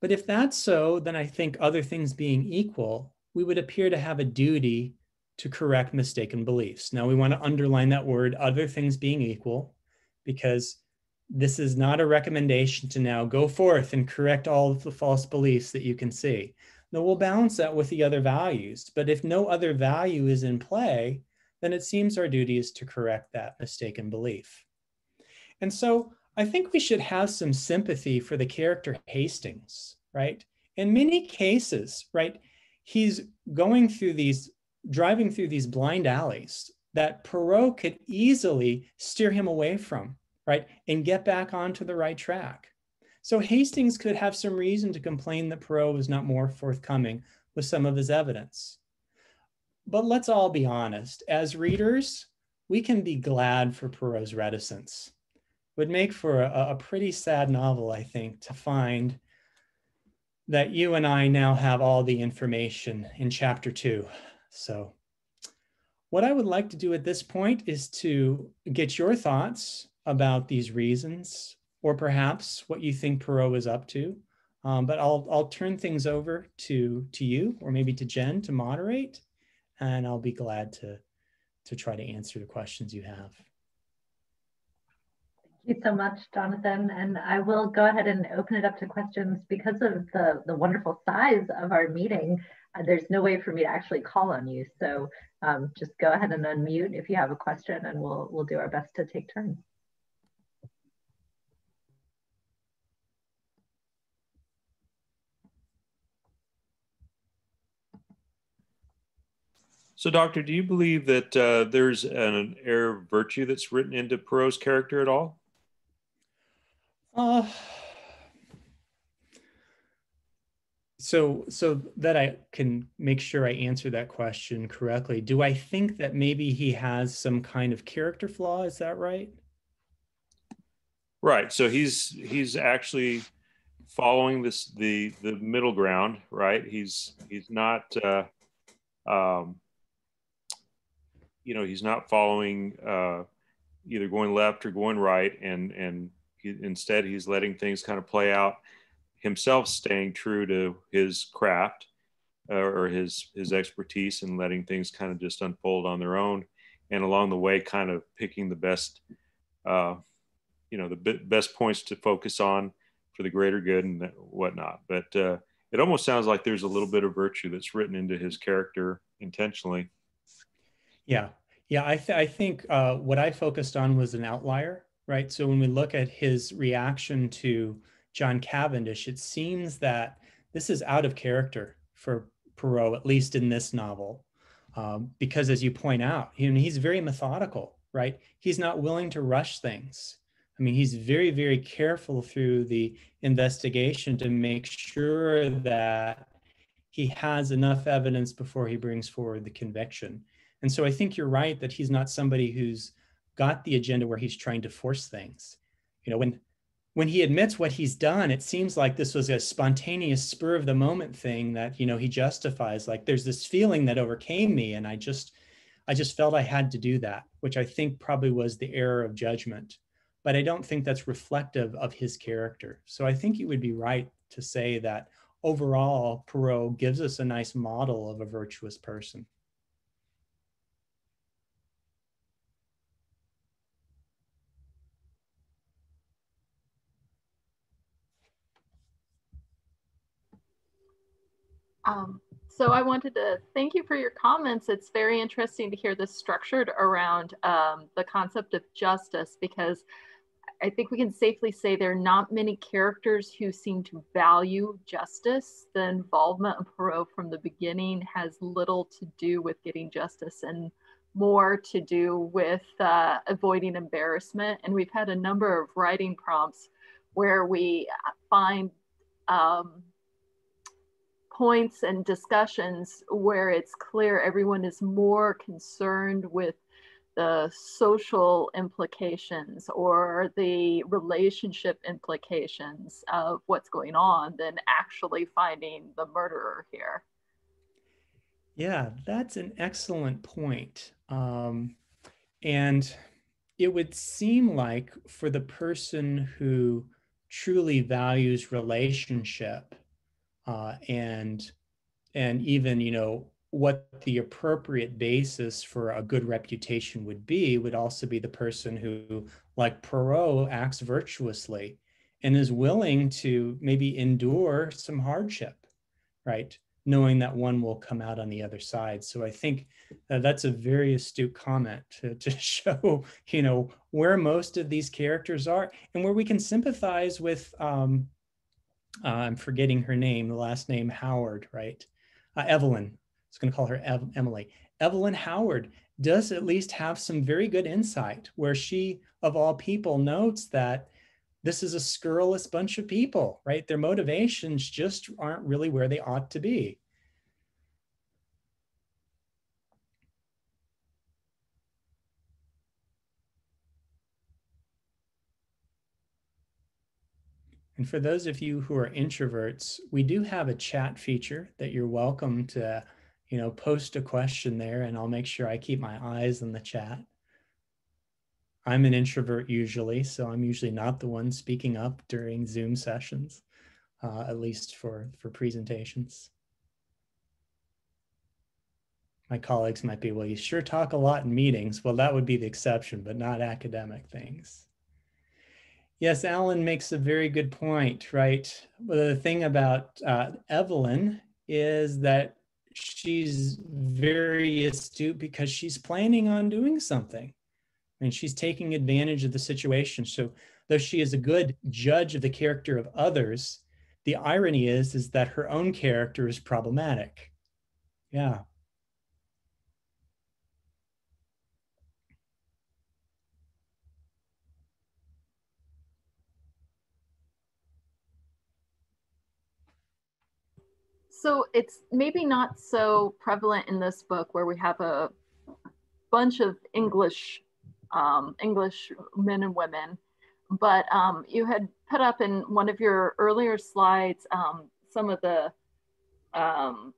But if that's so, then I think other things being equal, we would appear to have a duty to correct mistaken beliefs. Now we want to underline that word, other things being equal, because this is not a recommendation to now go forth and correct all of the false beliefs that you can see. No, we'll balance that with the other values. But if no other value is in play, then it seems our duty is to correct that mistaken belief. And so I think we should have some sympathy for the character Hastings, right? In many cases, right, he's going through these, driving through these blind alleys that Poirot could easily steer him away from, right, and get back onto the right track. So Hastings could have some reason to complain that Poirot was not more forthcoming with some of his evidence. But let's all be honest, as readers, we can be glad for Poirot's reticence. It would make for a, a pretty sad novel, I think, to find that you and I now have all the information in chapter two. So what I would like to do at this point is to get your thoughts about these reasons, or perhaps what you think Poirot is up to. Um, but I'll, I'll turn things over to, to you, or maybe to Jen, to moderate, and I'll be glad to, to try to answer the questions you have. Thank you so much, Jonathan. And I will go ahead and open it up to questions. Because of the, the wonderful size of our meeting, uh, there's no way for me to actually call on you. So um, just go ahead and unmute if you have a question, and we'll, we'll do our best to take turns. So, Doctor, do you believe that uh, there's an air of virtue that's written into Poirot's character at all? Uh, so, so that I can make sure I answer that question correctly, do I think that maybe he has some kind of character flaw? Is that right? Right. So he's he's actually following this the the middle ground, right? He's he's not. Uh, um, You know, he's not following uh, either going left or going right, and and he, instead he's letting things kind of play out himself, staying true to his craft uh, or his his expertise, and letting things kind of just unfold on their own, and along the way kind of picking the best uh, you know the best points to focus on for the greater good and whatnot. But uh, it almost sounds like there's a little bit of virtue that's written into his character intentionally. Yeah, yeah. I, th I think uh, what I focused on was an outlier, right? So when we look at his reaction to John Cavendish, it seems that this is out of character for Poirot, at least in this novel, um, because as you point out, he, he's very methodical, right? He's not willing to rush things. I mean, he's very, very careful through the investigation to make sure that he has enough evidence before he brings forward the conviction. And so I think you're right that he's not somebody who's got the agenda where he's trying to force things. You know, when, when he admits what he's done, it seems like this was a spontaneous spur of the moment thing that, you know, he justifies, like there's this feeling that overcame me, and I just, I just felt I had to do that, which I think probably was the error of judgment. But I don't think that's reflective of his character. So I think you would be right to say that overall, Poirot gives us a nice model of a virtuous person. Um, so I wanted to thank you for your comments. It's very interesting to hear this structured around um, the concept of justice, because I think we can safely say there are not many characters who seem to value justice. The involvement of Poirot from the beginning has little to do with getting justice and more to do with uh, avoiding embarrassment. And we've had a number of writing prompts where we find um, points and discussions where it's clear everyone is more concerned with the social implications or the relationship implications of what's going on than actually finding the murderer here. Yeah, that's an excellent point. Um, and it would seem like for the person who truly values relationship uh, and and even, you know, what the appropriate basis for a good reputation would be would also be the person who, like Poirot, acts virtuously and is willing to maybe endure some hardship, right? Knowing that one will come out on the other side. So I think uh, that's a very astute comment to, to show, you know, where most of these characters are and where we can sympathize with, um, uh, I'm forgetting her name, the last name Howard, right? Uh, Evelyn. I was going to call her Ev- Emily. Evelyn Howard does at least have some very good insight where she, of all people, notes that this is a scurrilous bunch of people, right? Their motivations just aren't really where they ought to be. And for those of you who are introverts, we do have a chat feature that you're welcome to you know, post a question there, and I'll make sure I keep my eyes on the chat. I'm an introvert usually, so I'm usually not the one speaking up during Zoom sessions, uh, at least for, for presentations. My colleagues might be, well, you sure talk a lot in meetings. Well, that would be the exception, but not academic things. Yes, Alan makes a very good point, right? The thing about uh, Evelyn is that she's very astute because she's planning on doing something and she's taking advantage of the situation. So though she is a good judge of the character of others, the irony is, is that her own character is problematic. Yeah. So it's maybe not so prevalent in this book where we have a bunch of English, um, English men and women, but um, you had put up in one of your earlier slides um, some of the um,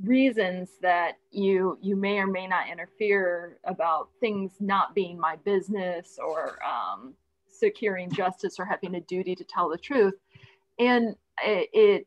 reasons that you, you may or may not interfere about things not being my business or um, securing justice or having a duty to tell the truth. And it, it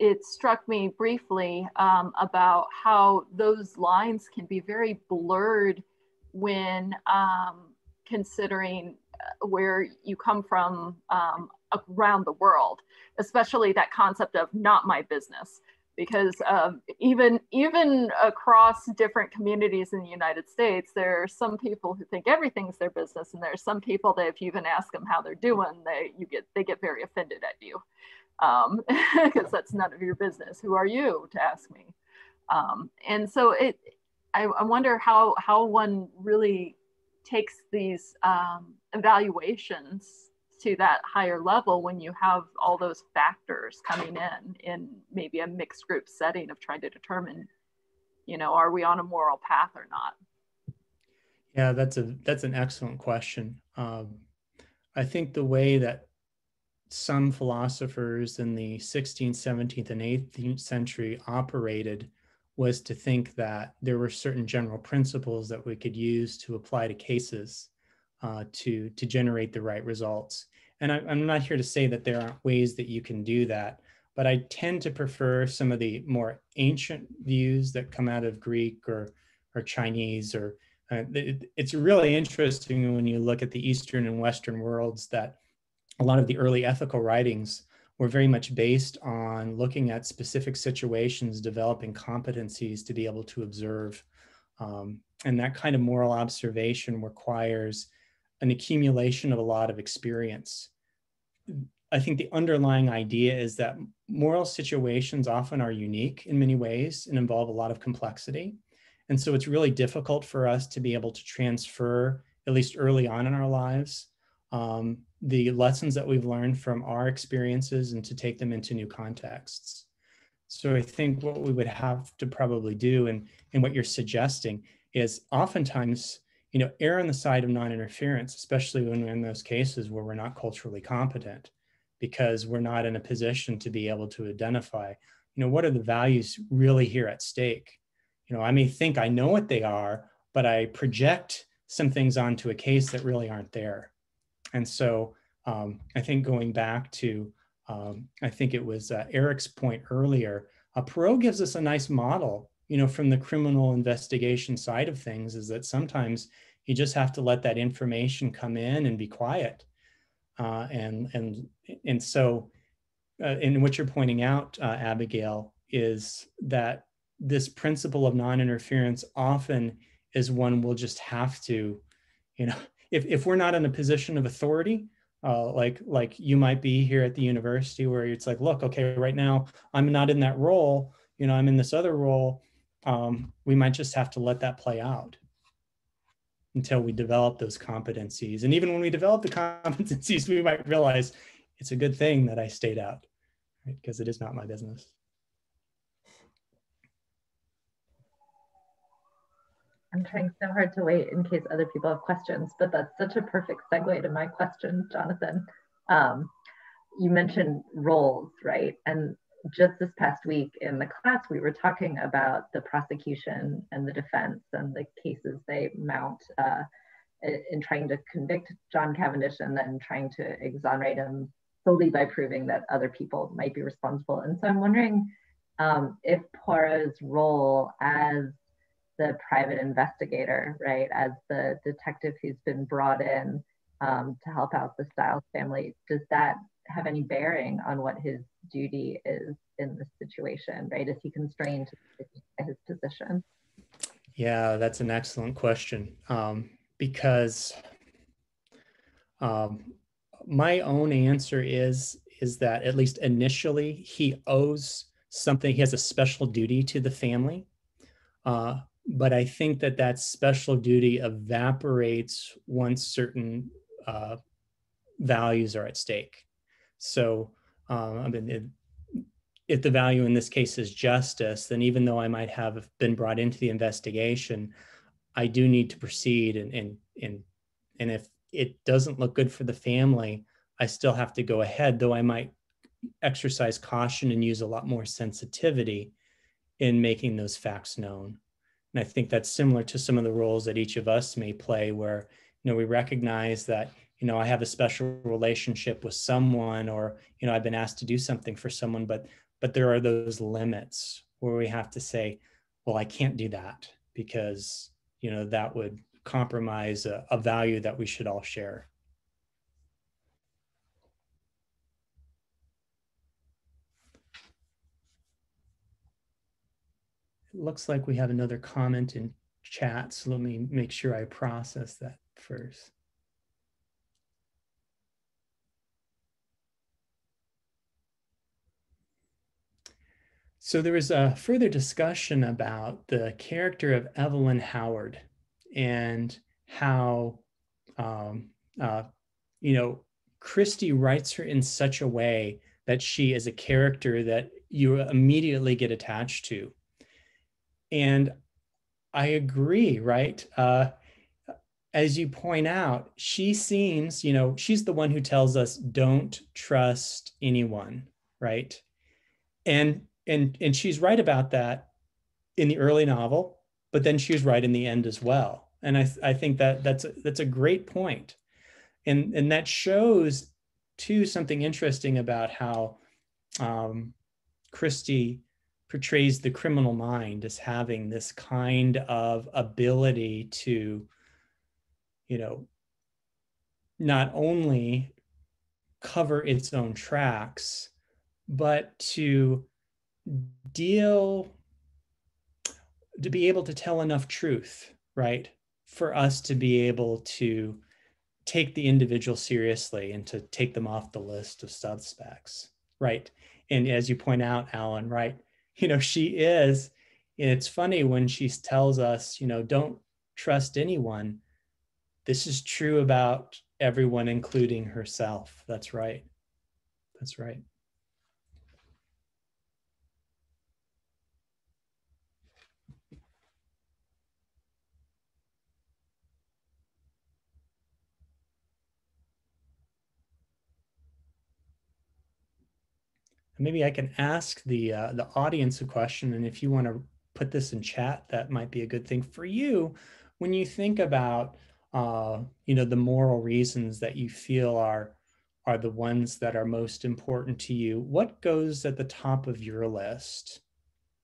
it struck me briefly um, about how those lines can be very blurred when um, considering where you come from um, around the world, especially that concept of not my business, because um, even, even across different communities in the United States, there are some people who think everything's their business. And there are some people that if you even ask them how they're doing, they, you get, they get very offended at you. Um, because that's none of your business. Who are you to ask me? Um, and so it, I, I wonder how, how one really takes these um, evaluations to that higher level when you have all those factors coming in, in maybe a mixed group setting of trying to determine, you know, are we on a moral path or not? Yeah, that's a, that's an excellent question. Um, I think the way that some philosophers in the sixteenth, seventeenth, and eighteenth century operated was to think that there were certain general principles that we could use to apply to cases uh, to, to generate the right results. And I, I'm not here to say that there aren't ways that you can do that, but I tend to prefer some of the more ancient views that come out of Greek or, or Chinese. Or uh, it, it's really interesting when you look at the Eastern and Western worlds that a lot of the early ethical writings were very much based on looking at specific situations, developing competencies to be able to observe. Um, and that kind of moral observation requires an accumulation of a lot of experience. I think the underlying idea is that moral situations often are unique in many ways and involve a lot of complexity. And so it's really difficult for us to be able to transfer, at least early on in our lives, um, the lessons that we've learned from our experiences and to take them into new contexts. So I think what we would have to probably do, and, and what you're suggesting, is oftentimes, you know, err on the side of non-interference, especially when we're in those cases where we're not culturally competent, because we're not in a position to be able to identify you know, what are the values really here at stake? You know, I may think I know what they are, but I project some things onto a case that really aren't there. And so um, I think going back to, um, I think it was uh, Eric's point earlier, uh, Poirot gives us a nice model, you know, from the criminal investigation side of things, is that sometimes you just have to let that information come in and be quiet. Uh, and, and, and so, uh, and what you're pointing out, uh, Abigail, is that this principle of non-interference often is one we'll just have to, you know, if, if we're not in a position of authority, uh, like, like you might be here at the university where it's like, look, okay, right now, I'm not in that role, you know, I'm in this other role, um, we might just have to let that play out until we develop those competencies. And even when we develop the competencies, we might realize it's a good thing that I stayed out, right? Because it is not my business. I'm trying so hard to wait in case other people have questions, but that's such a perfect segue to my question, Jonathan. Um, you mentioned roles, right? And just this past week in the class, we were talking about the prosecution and the defense and the cases they mount uh, in trying to convict John Cavendish and then trying to exonerate him solely by proving that other people might be responsible. And so I'm wondering um, if Poirot's role as the private investigator, right, as the detective who's been brought in um, to help out the Styles family, does that have any bearing on what his duty is in this situation, right? Is he constrained by his position? Yeah, that's an excellent question. Um, because um, my own answer is, is that at least initially, he owes something, he has a special duty to the family. Uh, but I think that that special duty evaporates once certain uh, values are at stake. So uh, I mean, it, if the value in this case is justice, then even though I might have been brought into the investigation, I do need to proceed. And, and, and, and if it doesn't look good for the family, I still have to go ahead, though I might exercise caution and use a lot more sensitivity in making those facts known. And I think that's similar to some of the roles that each of us may play where, you know, we recognize that, you know, I have a special relationship with someone, or, you know, I've been asked to do something for someone, but, but there are those limits where we have to say, well, I can't do that because, you know, that would compromise a, a value that we should all share. It looks like we have another comment in chat, so let me make sure I process that first. So there was a further discussion about the character of Evelyn Howard and how, um, uh, you know, Christie writes her in such a way that she is a character that you immediately get attached to. And I agree, right? Uh, as you point out, she seems, you know, she's the one who tells us don't trust anyone, right? And And, and she's right about that in the early novel, but then she's right in the end as well. And I, I think that that's a, that's a great point. And, and that shows too something interesting about how um, Christie portrays the criminal mind as having this kind of ability to, you know, not only cover its own tracks, but to deal, to be able to tell enough truth, right, for us to be able to take the individual seriously and to take them off the list of suspects, right? And as you point out, Alan, right, you know, she is, and it's funny when she tells us, you know, don't trust anyone. This is true about everyone, including herself. That's right. That's right. Maybe I can ask the uh, the audience a question, and if you want to put this in chat, that might be a good thing for you. When you think about uh, you know, the moral reasons that you feel are are the ones that are most important to you, what goes at the top of your list?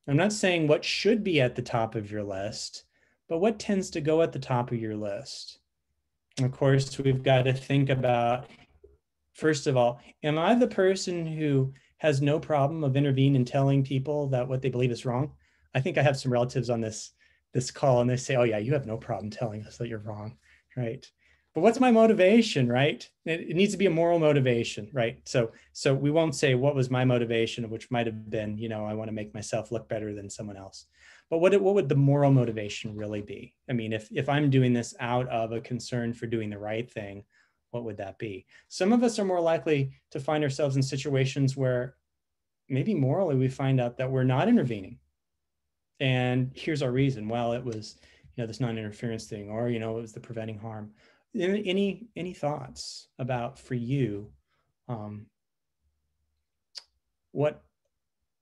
I'm not saying what should be at the top of your list, but what tends to go at the top of your list? And of course, we've got to think about, first of all, am I the person who has no problem of intervening and telling people that what they believe is wrong? I think I have some relatives on this, this call, and they say, oh yeah, you have no problem telling us that you're wrong, right? But what's my motivation, right? It, it needs to be a moral motivation, right? So, so we won't say what was my motivation, which might've been, you know, I wanna make myself look better than someone else. But what, what would the moral motivation really be? I mean, if, if I'm doing this out of a concern for doing the right thing, what would that be? Some of us are more likely to find ourselves in situations where maybe morally we find out that we're not intervening. And here's our reason. Well, it was, you know, this non-interference thing, or, you know, it was the preventing harm. Any, any thoughts about, for you, um, what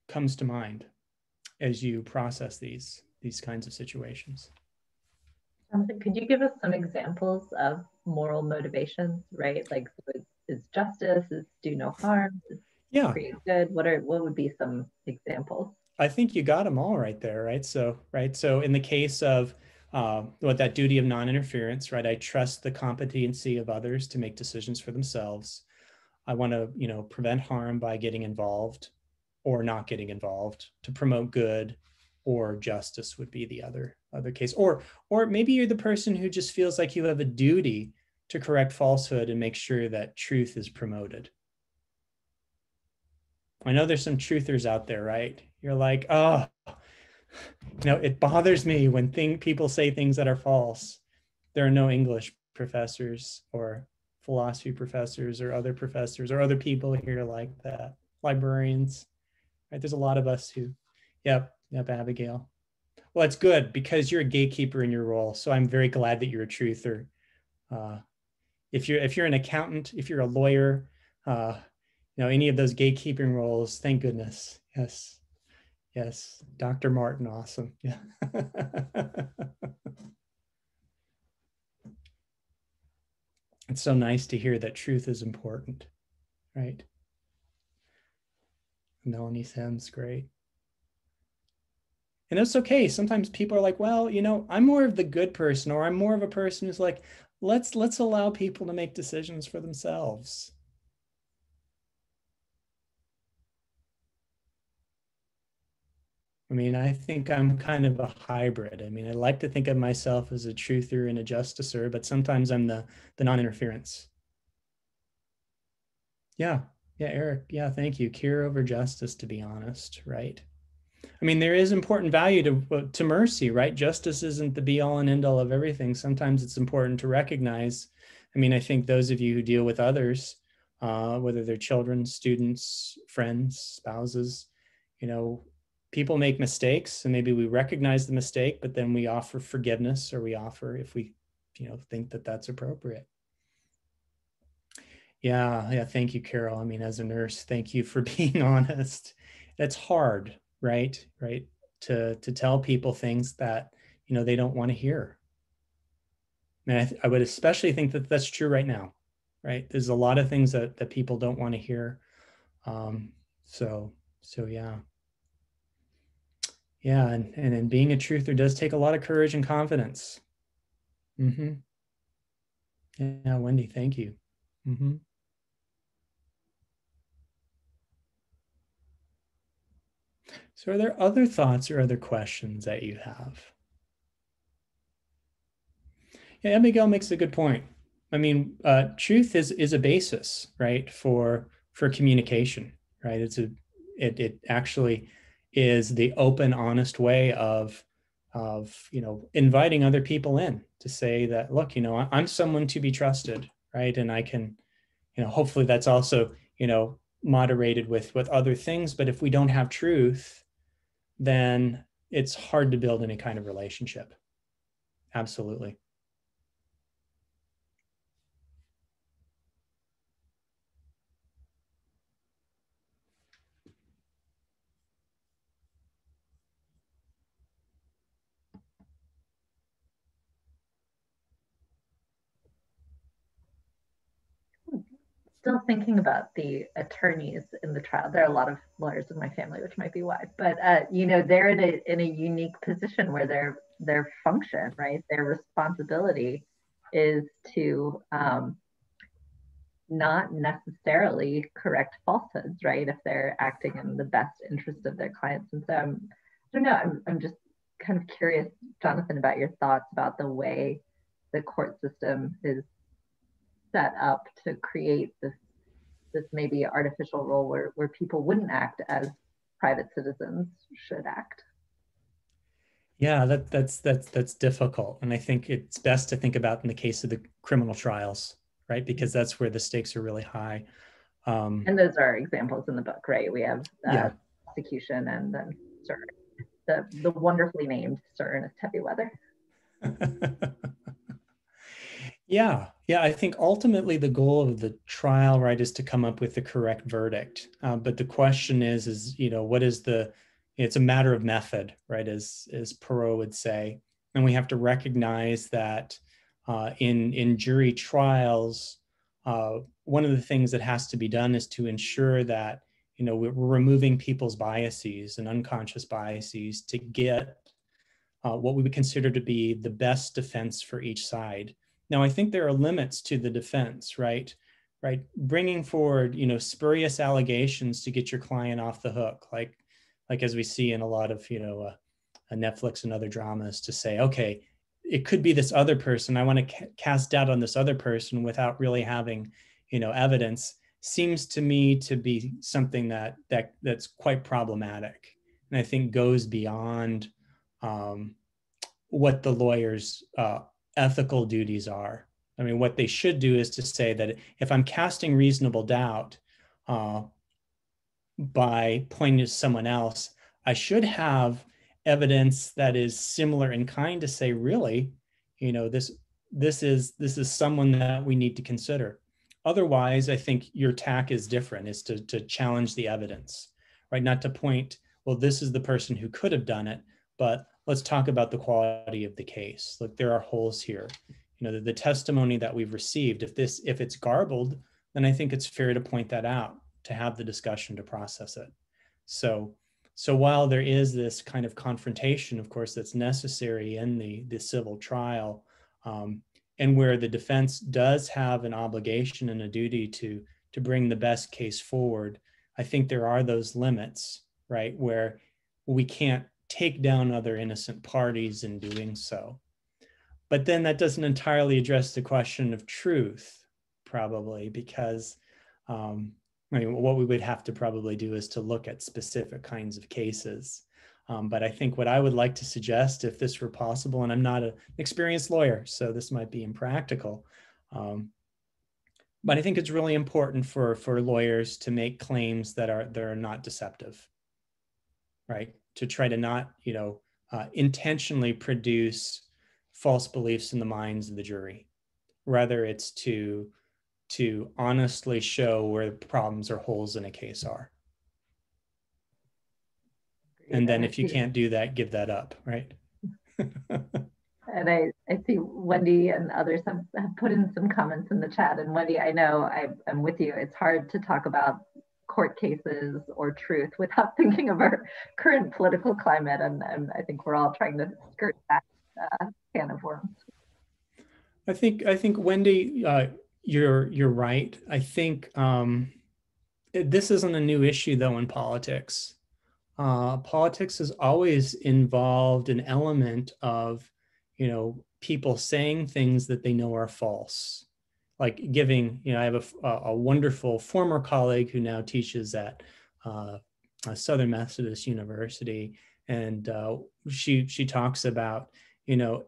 comes to mind as you process these, these kinds of situations? Jonathan, could you give us some examples of moral motivations, right? Like, so is justice, is do no harm, is yeah. create good? What are, what would be some examples? I think you got them all right there, right? So, right. So in the case of uh, what that duty of non-interference, right? I trust the competency of others to make decisions for themselves. I want to, you know, prevent harm by getting involved or not getting involved, to promote good, or justice would be the other other case. Or, or maybe you're the person who just feels like you have a duty to correct falsehood and make sure that truth is promoted. I know there's some truthers out there, right? You're like, oh, you know, it bothers me when thing, people say things that are false. There are no English professors or philosophy professors or other professors or other people here like that, librarians, right? There's a lot of us who, yep. Yep, Abigail. Well, that's good because you're a gatekeeper in your role. So I'm very glad that you're a truther. Uh, if you're if you're an accountant, if you're a lawyer, uh, you know, any of those gatekeeping roles. Thank goodness. Yes, yes. Doctor Martin, awesome. Yeah. It's so nice to hear that truth is important, right? Melanie sounds great. And that's okay. Sometimes people are like, well, you know, I'm more of the good person, or I'm more of a person who's like, let's let's allow people to make decisions for themselves. I mean, I think I'm kind of a hybrid. I mean, I like to think of myself as a truther and a justicer, but sometimes I'm the, the non-interference. Yeah, yeah, Eric, yeah, thank you. Care over justice, to be honest, right? I mean, there is important value to, to mercy, right? Justice isn't the be all and end all of everything. Sometimes it's important to recognize. I mean, I think those of you who deal with others, uh, whether they're children, students, friends, spouses, you know, people make mistakes, and maybe we recognize the mistake, but then we offer forgiveness, or we offer if we, you know, think that that's appropriate. Yeah, yeah. Thank you, Carol. I mean, as a nurse, thank you for being honest. That's hard. Right, right, to, to tell people things that, you know, they don't want to hear. And I, th I would especially think that that's true right now, right? There's a lot of things that, that people don't want to hear. Um, so, so yeah. Yeah, and, and, and being a truther does take a lot of courage and confidence. Mm-hmm. Yeah, Wendy, thank you. Mm-hmm. So are there other thoughts or other questions that you have? Yeah, Abigail makes a good point. I mean, uh, truth is is a basis, right, for for communication, right? It's a it it actually is the open, honest way of of you know inviting other people in to say that, look, you know, I'm someone to be trusted, right? And I can, you know, hopefully that's also you know moderated with with other things. But if we don't have truth, then it's hard to build any kind of relationship. Absolutely. still thinking about the attorneys in the trial. There are a lot of lawyers in my family, which might be why, but uh, you know, they're in a, in a unique position where their their function, right, their responsibility is to um, not necessarily correct falsehoods, right, if they're acting in the best interest of their clients. And so I'm, I don't know, I'm, I'm just kind of curious, Jonathan, about your thoughts about the way the court system is set up to create this this maybe artificial role where, where people wouldn't act as private citizens should act. Yeah, that, that's that's that's difficult. And I think it's best to think about in the case of the criminal trials, right? Because that's where the stakes are really high. Um, and those are examples in the book, right? We have uh, yeah. prosecution and then Sir, the, the wonderfully named Sir Ernest Heavywether. Yeah, yeah, I think ultimately the goal of the trial, right, is to come up with the correct verdict. Uh, but the question is, is, you know, what is the, it's a matter of method, right, as, as Poirot would say. And we have to recognize that uh, in, in jury trials, uh, one of the things that has to be done is to ensure that, you know, we're removing people's biases and unconscious biases to get uh, what we would consider to be the best defense for each side. Now, I think there are limits to the defense, right? Right, bringing forward, you know, spurious allegations to get your client off the hook, like, like as we see in a lot of, you know, uh, uh, Netflix and other dramas, to say, okay, it could be this other person. I want to ca- cast doubt on this other person without really having, you know, evidence, seems to me to be something that that that's quite problematic, and I think goes beyond um, what the lawyers. Uh, ethical duties are. I mean, what they should do is to say that if I'm casting reasonable doubt uh, by pointing to someone else, I should have evidence that is similar in kind to say, really, you know, this this is this is someone that we need to consider. Otherwise, I think your tack is different, is to, to challenge the evidence, right? Not to point, well, this is the person who could have done it, but let's talk about the quality of the case. Look, there are holes here. You know, the, the testimony that we've received, if this, if it's garbled, then I think it's fair to point that out, to have the discussion, to process it. So, so while there is this kind of confrontation, of course, that's necessary in the, the civil trial, um, and where the defense does have an obligation and a duty to, to bring the best case forward, I think there are those limits, right, where we can't take down other innocent parties in doing so. But then that doesn't entirely address the question of truth, probably, because um, I mean, what we would have to probably do is to look at specific kinds of cases. Um, but I think what I would like to suggest, if this were possible, and I'm not an experienced lawyer, so this might be impractical, um, but I think it's really important for, for lawyers to make claims that are, that are not deceptive, right? To try to not, you know, uh, intentionally produce false beliefs in the minds of the jury. Rather, it's to, to honestly show where the problems or holes in a case are. And then if you can't do that, give that up, right? And I, I see Wendy and others have, have put in some comments in the chat. And Wendy, I know I, I'm with you. It's hard to talk about court cases or truth without thinking of our current political climate. And, and I think we're all trying to skirt that uh, can of worms. I think, I think Wendy, uh, you're, you're right. I think um, it, this isn't a new issue though in politics. Uh, politics has always involved an element of, you know, people saying things that they know are false. Like giving, you know, I have a, a wonderful former colleague who now teaches at uh, Southern Methodist University, and uh, she she talks about, you know,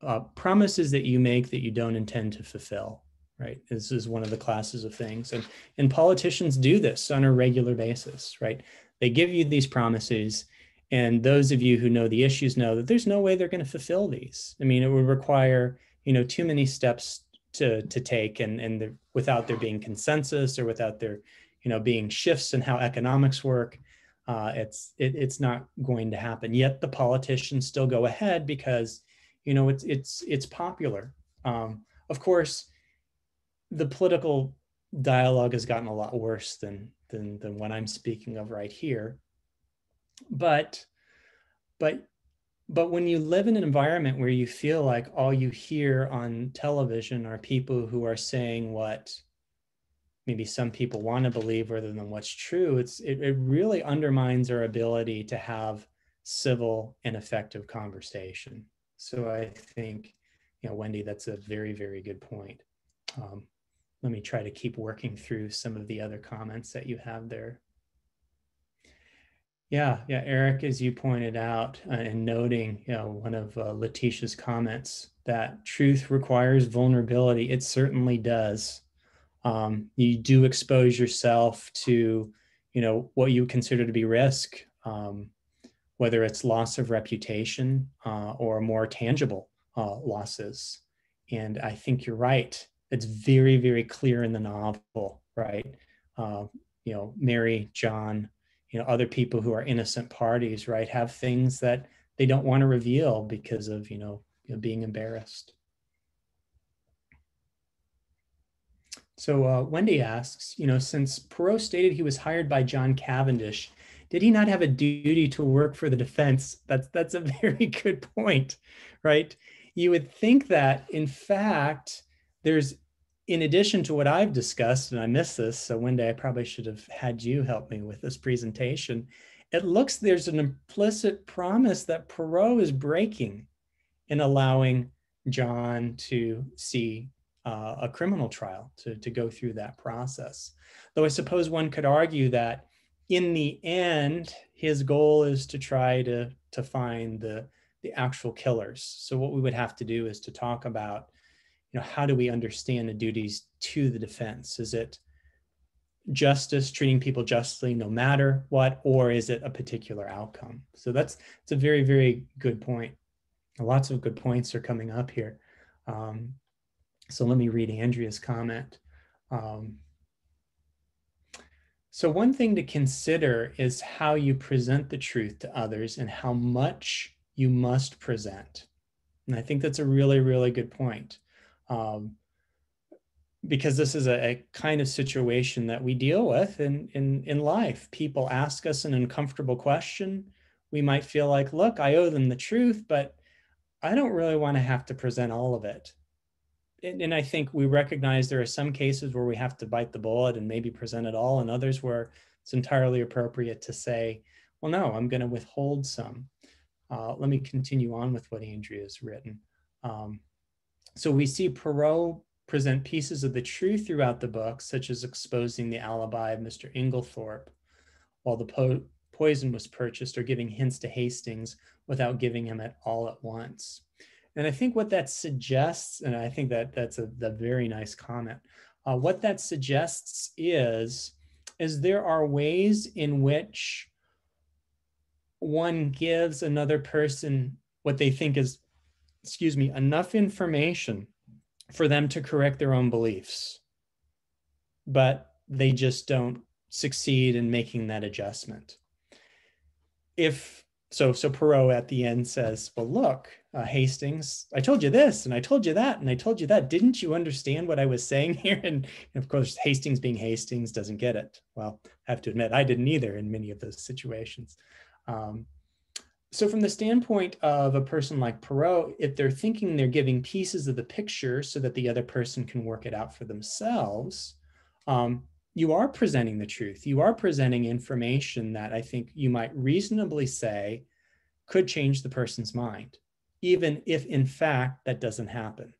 uh, promises that you make that you don't intend to fulfill, right? This is one of the classes of things, and and politicians do this on a regular basis, right? They give you these promises, and those of you who know the issues know that there's no way they're going to fulfill these. I mean, it would require, you know, too many steps to, to take, and, and the, without there being consensus or without there, you know, being shifts in how economics work, uh, it's it, it's not going to happen. Yet the politicians still go ahead because, you know, it's it's it's popular. Um, of course, the political dialogue has gotten a lot worse than than than what I'm speaking of right here. But but but when you live in an environment where you feel like all you hear on television are people who are saying what maybe some people want to believe rather than what's true, it's it, it really undermines our ability to have civil and effective conversation. So I think, you know, Wendy, that's a very, very good point. Um, let me try to keep working through some of the other comments that you have there. Yeah, yeah, Eric, as you pointed out uh, and noting, you know, one of uh, Letitia's comments, that truth requires vulnerability. It certainly does. Um, you do expose yourself to, you know, what you consider to be risk, um, whether it's loss of reputation uh, or more tangible uh, losses. And I think you're right. It's very, very clear in the novel, right? Uh, you know, Mary, John, you know, other people who are innocent parties, right, have things that they don't want to reveal because of, you know, you know being embarrassed. So uh, Wendy asks, you know, since Poirot stated he was hired by John Cavendish, did he not have a duty to work for the defense? That's, that's a very good point, right? You would think that, in fact, there's, in addition to what I've discussed, and I missed this, so Wendy, I probably should have had you help me with this presentation. It looks there's an implicit promise that Poirot is breaking in allowing John to see Uh, a criminal trial, to, to go through that process. Though I suppose one could argue that in the end, his goal is to try to, to find the, the actual killers. So what we would have to do is to talk about, you know, how do we understand the duties to the defense? Is it justice, treating people justly no matter what, or is it a particular outcome? So that's, it's a very, very good point. Lots of good points are coming up here. Um, So let me read Andrea's comment. Um, so one thing to consider is how you present the truth to others and how much you must present. And I think that's a really, really good point. Um, because this is a, a kind of situation that we deal with in, in, in life. People ask us an uncomfortable question. We might feel like, look, I owe them the truth, but I don't really want to have to present all of it. And I think we recognize there are some cases where we have to bite the bullet and maybe present it all, and others where it's entirely appropriate to say, well, no, I'm going to withhold some. Uh, let me continue on with what Andrea has written. Um, so we see Poirot present pieces of the truth throughout the book, such as exposing the alibi of Mister Inglethorp while the po poison was purchased, or giving hints to Hastings without giving him it all at once. And I think what that suggests, and I think that that's a, a very nice comment, uh, what that suggests is, is there are ways in which one gives another person what they think is, excuse me, enough information for them to correct their own beliefs, but they just don't succeed in making that adjustment. If So, so Poirot at the end says, well, look, uh, Hastings, I told you this, and I told you that, and I told you that. Didn't you understand what I was saying here? And, and of course, Hastings being Hastings doesn't get it. Well, I have to admit, I didn't either in many of those situations. Um, so from the standpoint of a person like Poirot, if they're thinking they're giving pieces of the picture so that the other person can work it out for themselves, um, you are presenting the truth. You are presenting information that I think you might reasonably say could change the person's mind, even if in fact that doesn't happen,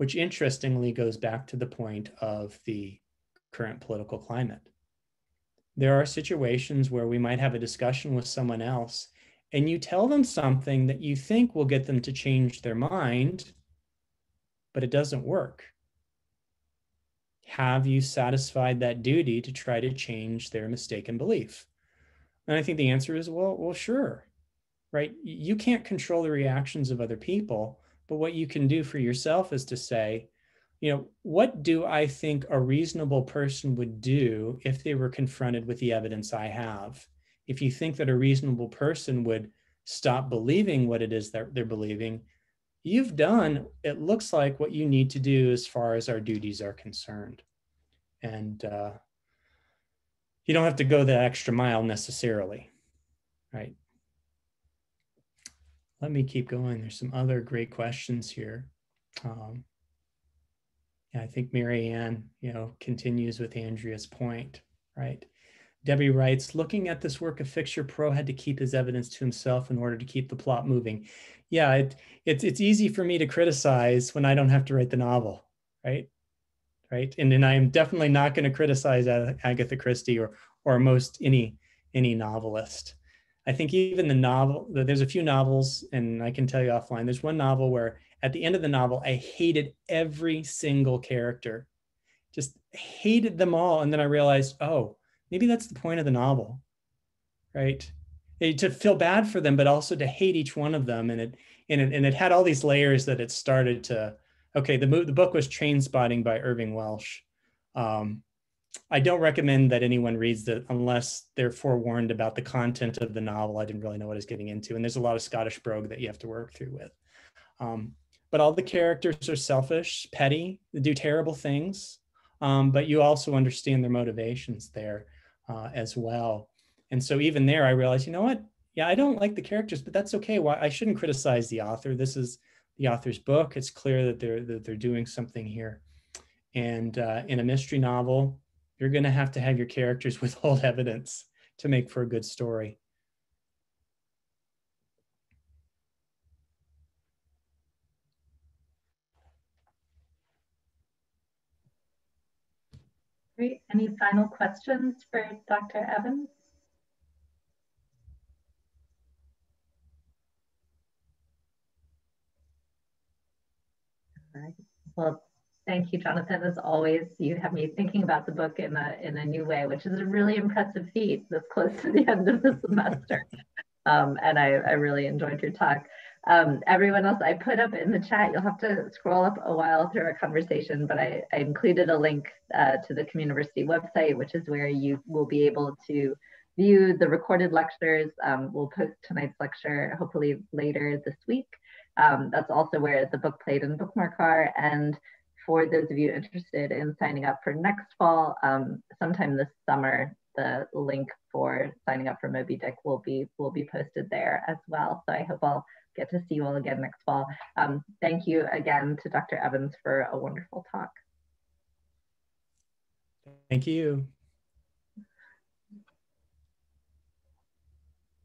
which interestingly goes back to the point of the current political climate. There are situations where we might have a discussion with someone else and you tell them something that you think will get them to change their mind, but it doesn't work. Have you satisfied that duty to try to change their mistaken belief? And I think the answer is, well, well, sure, right? You can't control the reactions of other people, but what you can do for yourself is to say, you know, what do I think a reasonable person would do if they were confronted with the evidence I have? If you think that a reasonable person would stop believing what it is that they're believing, you've done, it looks like, what you need to do as far as our duties are concerned. and uh, you don't have to go the extra mile necessarily, right? Let me keep going. There's some other great questions here. Um, yeah, I think Mary Ann, you know, continues with Andrea's point, right? Debbie writes, looking at this work of fiction, Poirot had to keep his evidence to himself in order to keep the plot moving. Yeah, it, it, it's easy for me to criticize when I don't have to write the novel, right? Right, and then I am definitely not going to criticize Agatha Christie or or most any any novelist. I think even the novel, there's a few novels, and I can tell you offline, there's one novel where at the end of the novel, I hated every single character, just hated them all. And then I realized, oh, maybe that's the point of the novel, right? It, to feel bad for them, but also to hate each one of them. And it, and it, and it had all these layers that it started to, okay, the, the book was Trainspotting by Irving Welsh. Um, I don't recommend that anyone reads that unless they're forewarned about the content of the novel. I didn't really know what I was getting into. And there's a lot of Scottish brogue that you have to work through with. Um, but all the characters are selfish, petty, they do terrible things, um, but you also understand their motivations there uh, as well. And so even there, I realized, you know what? Yeah, I don't like the characters, but that's okay. Why, I shouldn't criticize the author. This is the author's book. It's clear that they're, that they're doing something here. And uh, in a mystery novel, you're going to have to have your characters withhold evidence to make for a good story. Great. Any final questions for Doctor Evans? All right. Well, thank you, Jonathan. As always, you have me thinking about the book in a, in a new way, which is a really impressive feat this close to the end of the semester. Um, and I, I really enjoyed your talk. Um, everyone else, I put up in the chat, you'll have to scroll up a while through our conversation, but I, I included a link uh, to the Communiversity website, which is where you will be able to view the recorded lectures. Um, we'll post tonight's lecture, hopefully later this week. Um, that's also where the book plate and bookmark are. And for those of you interested in signing up for next fall, um, sometime this summer, the link for signing up for Moby Dick will be will be posted there as well. So I hope I'll get to see you all again next fall. Um, thank you again to Doctor Evans for a wonderful talk. Thank you.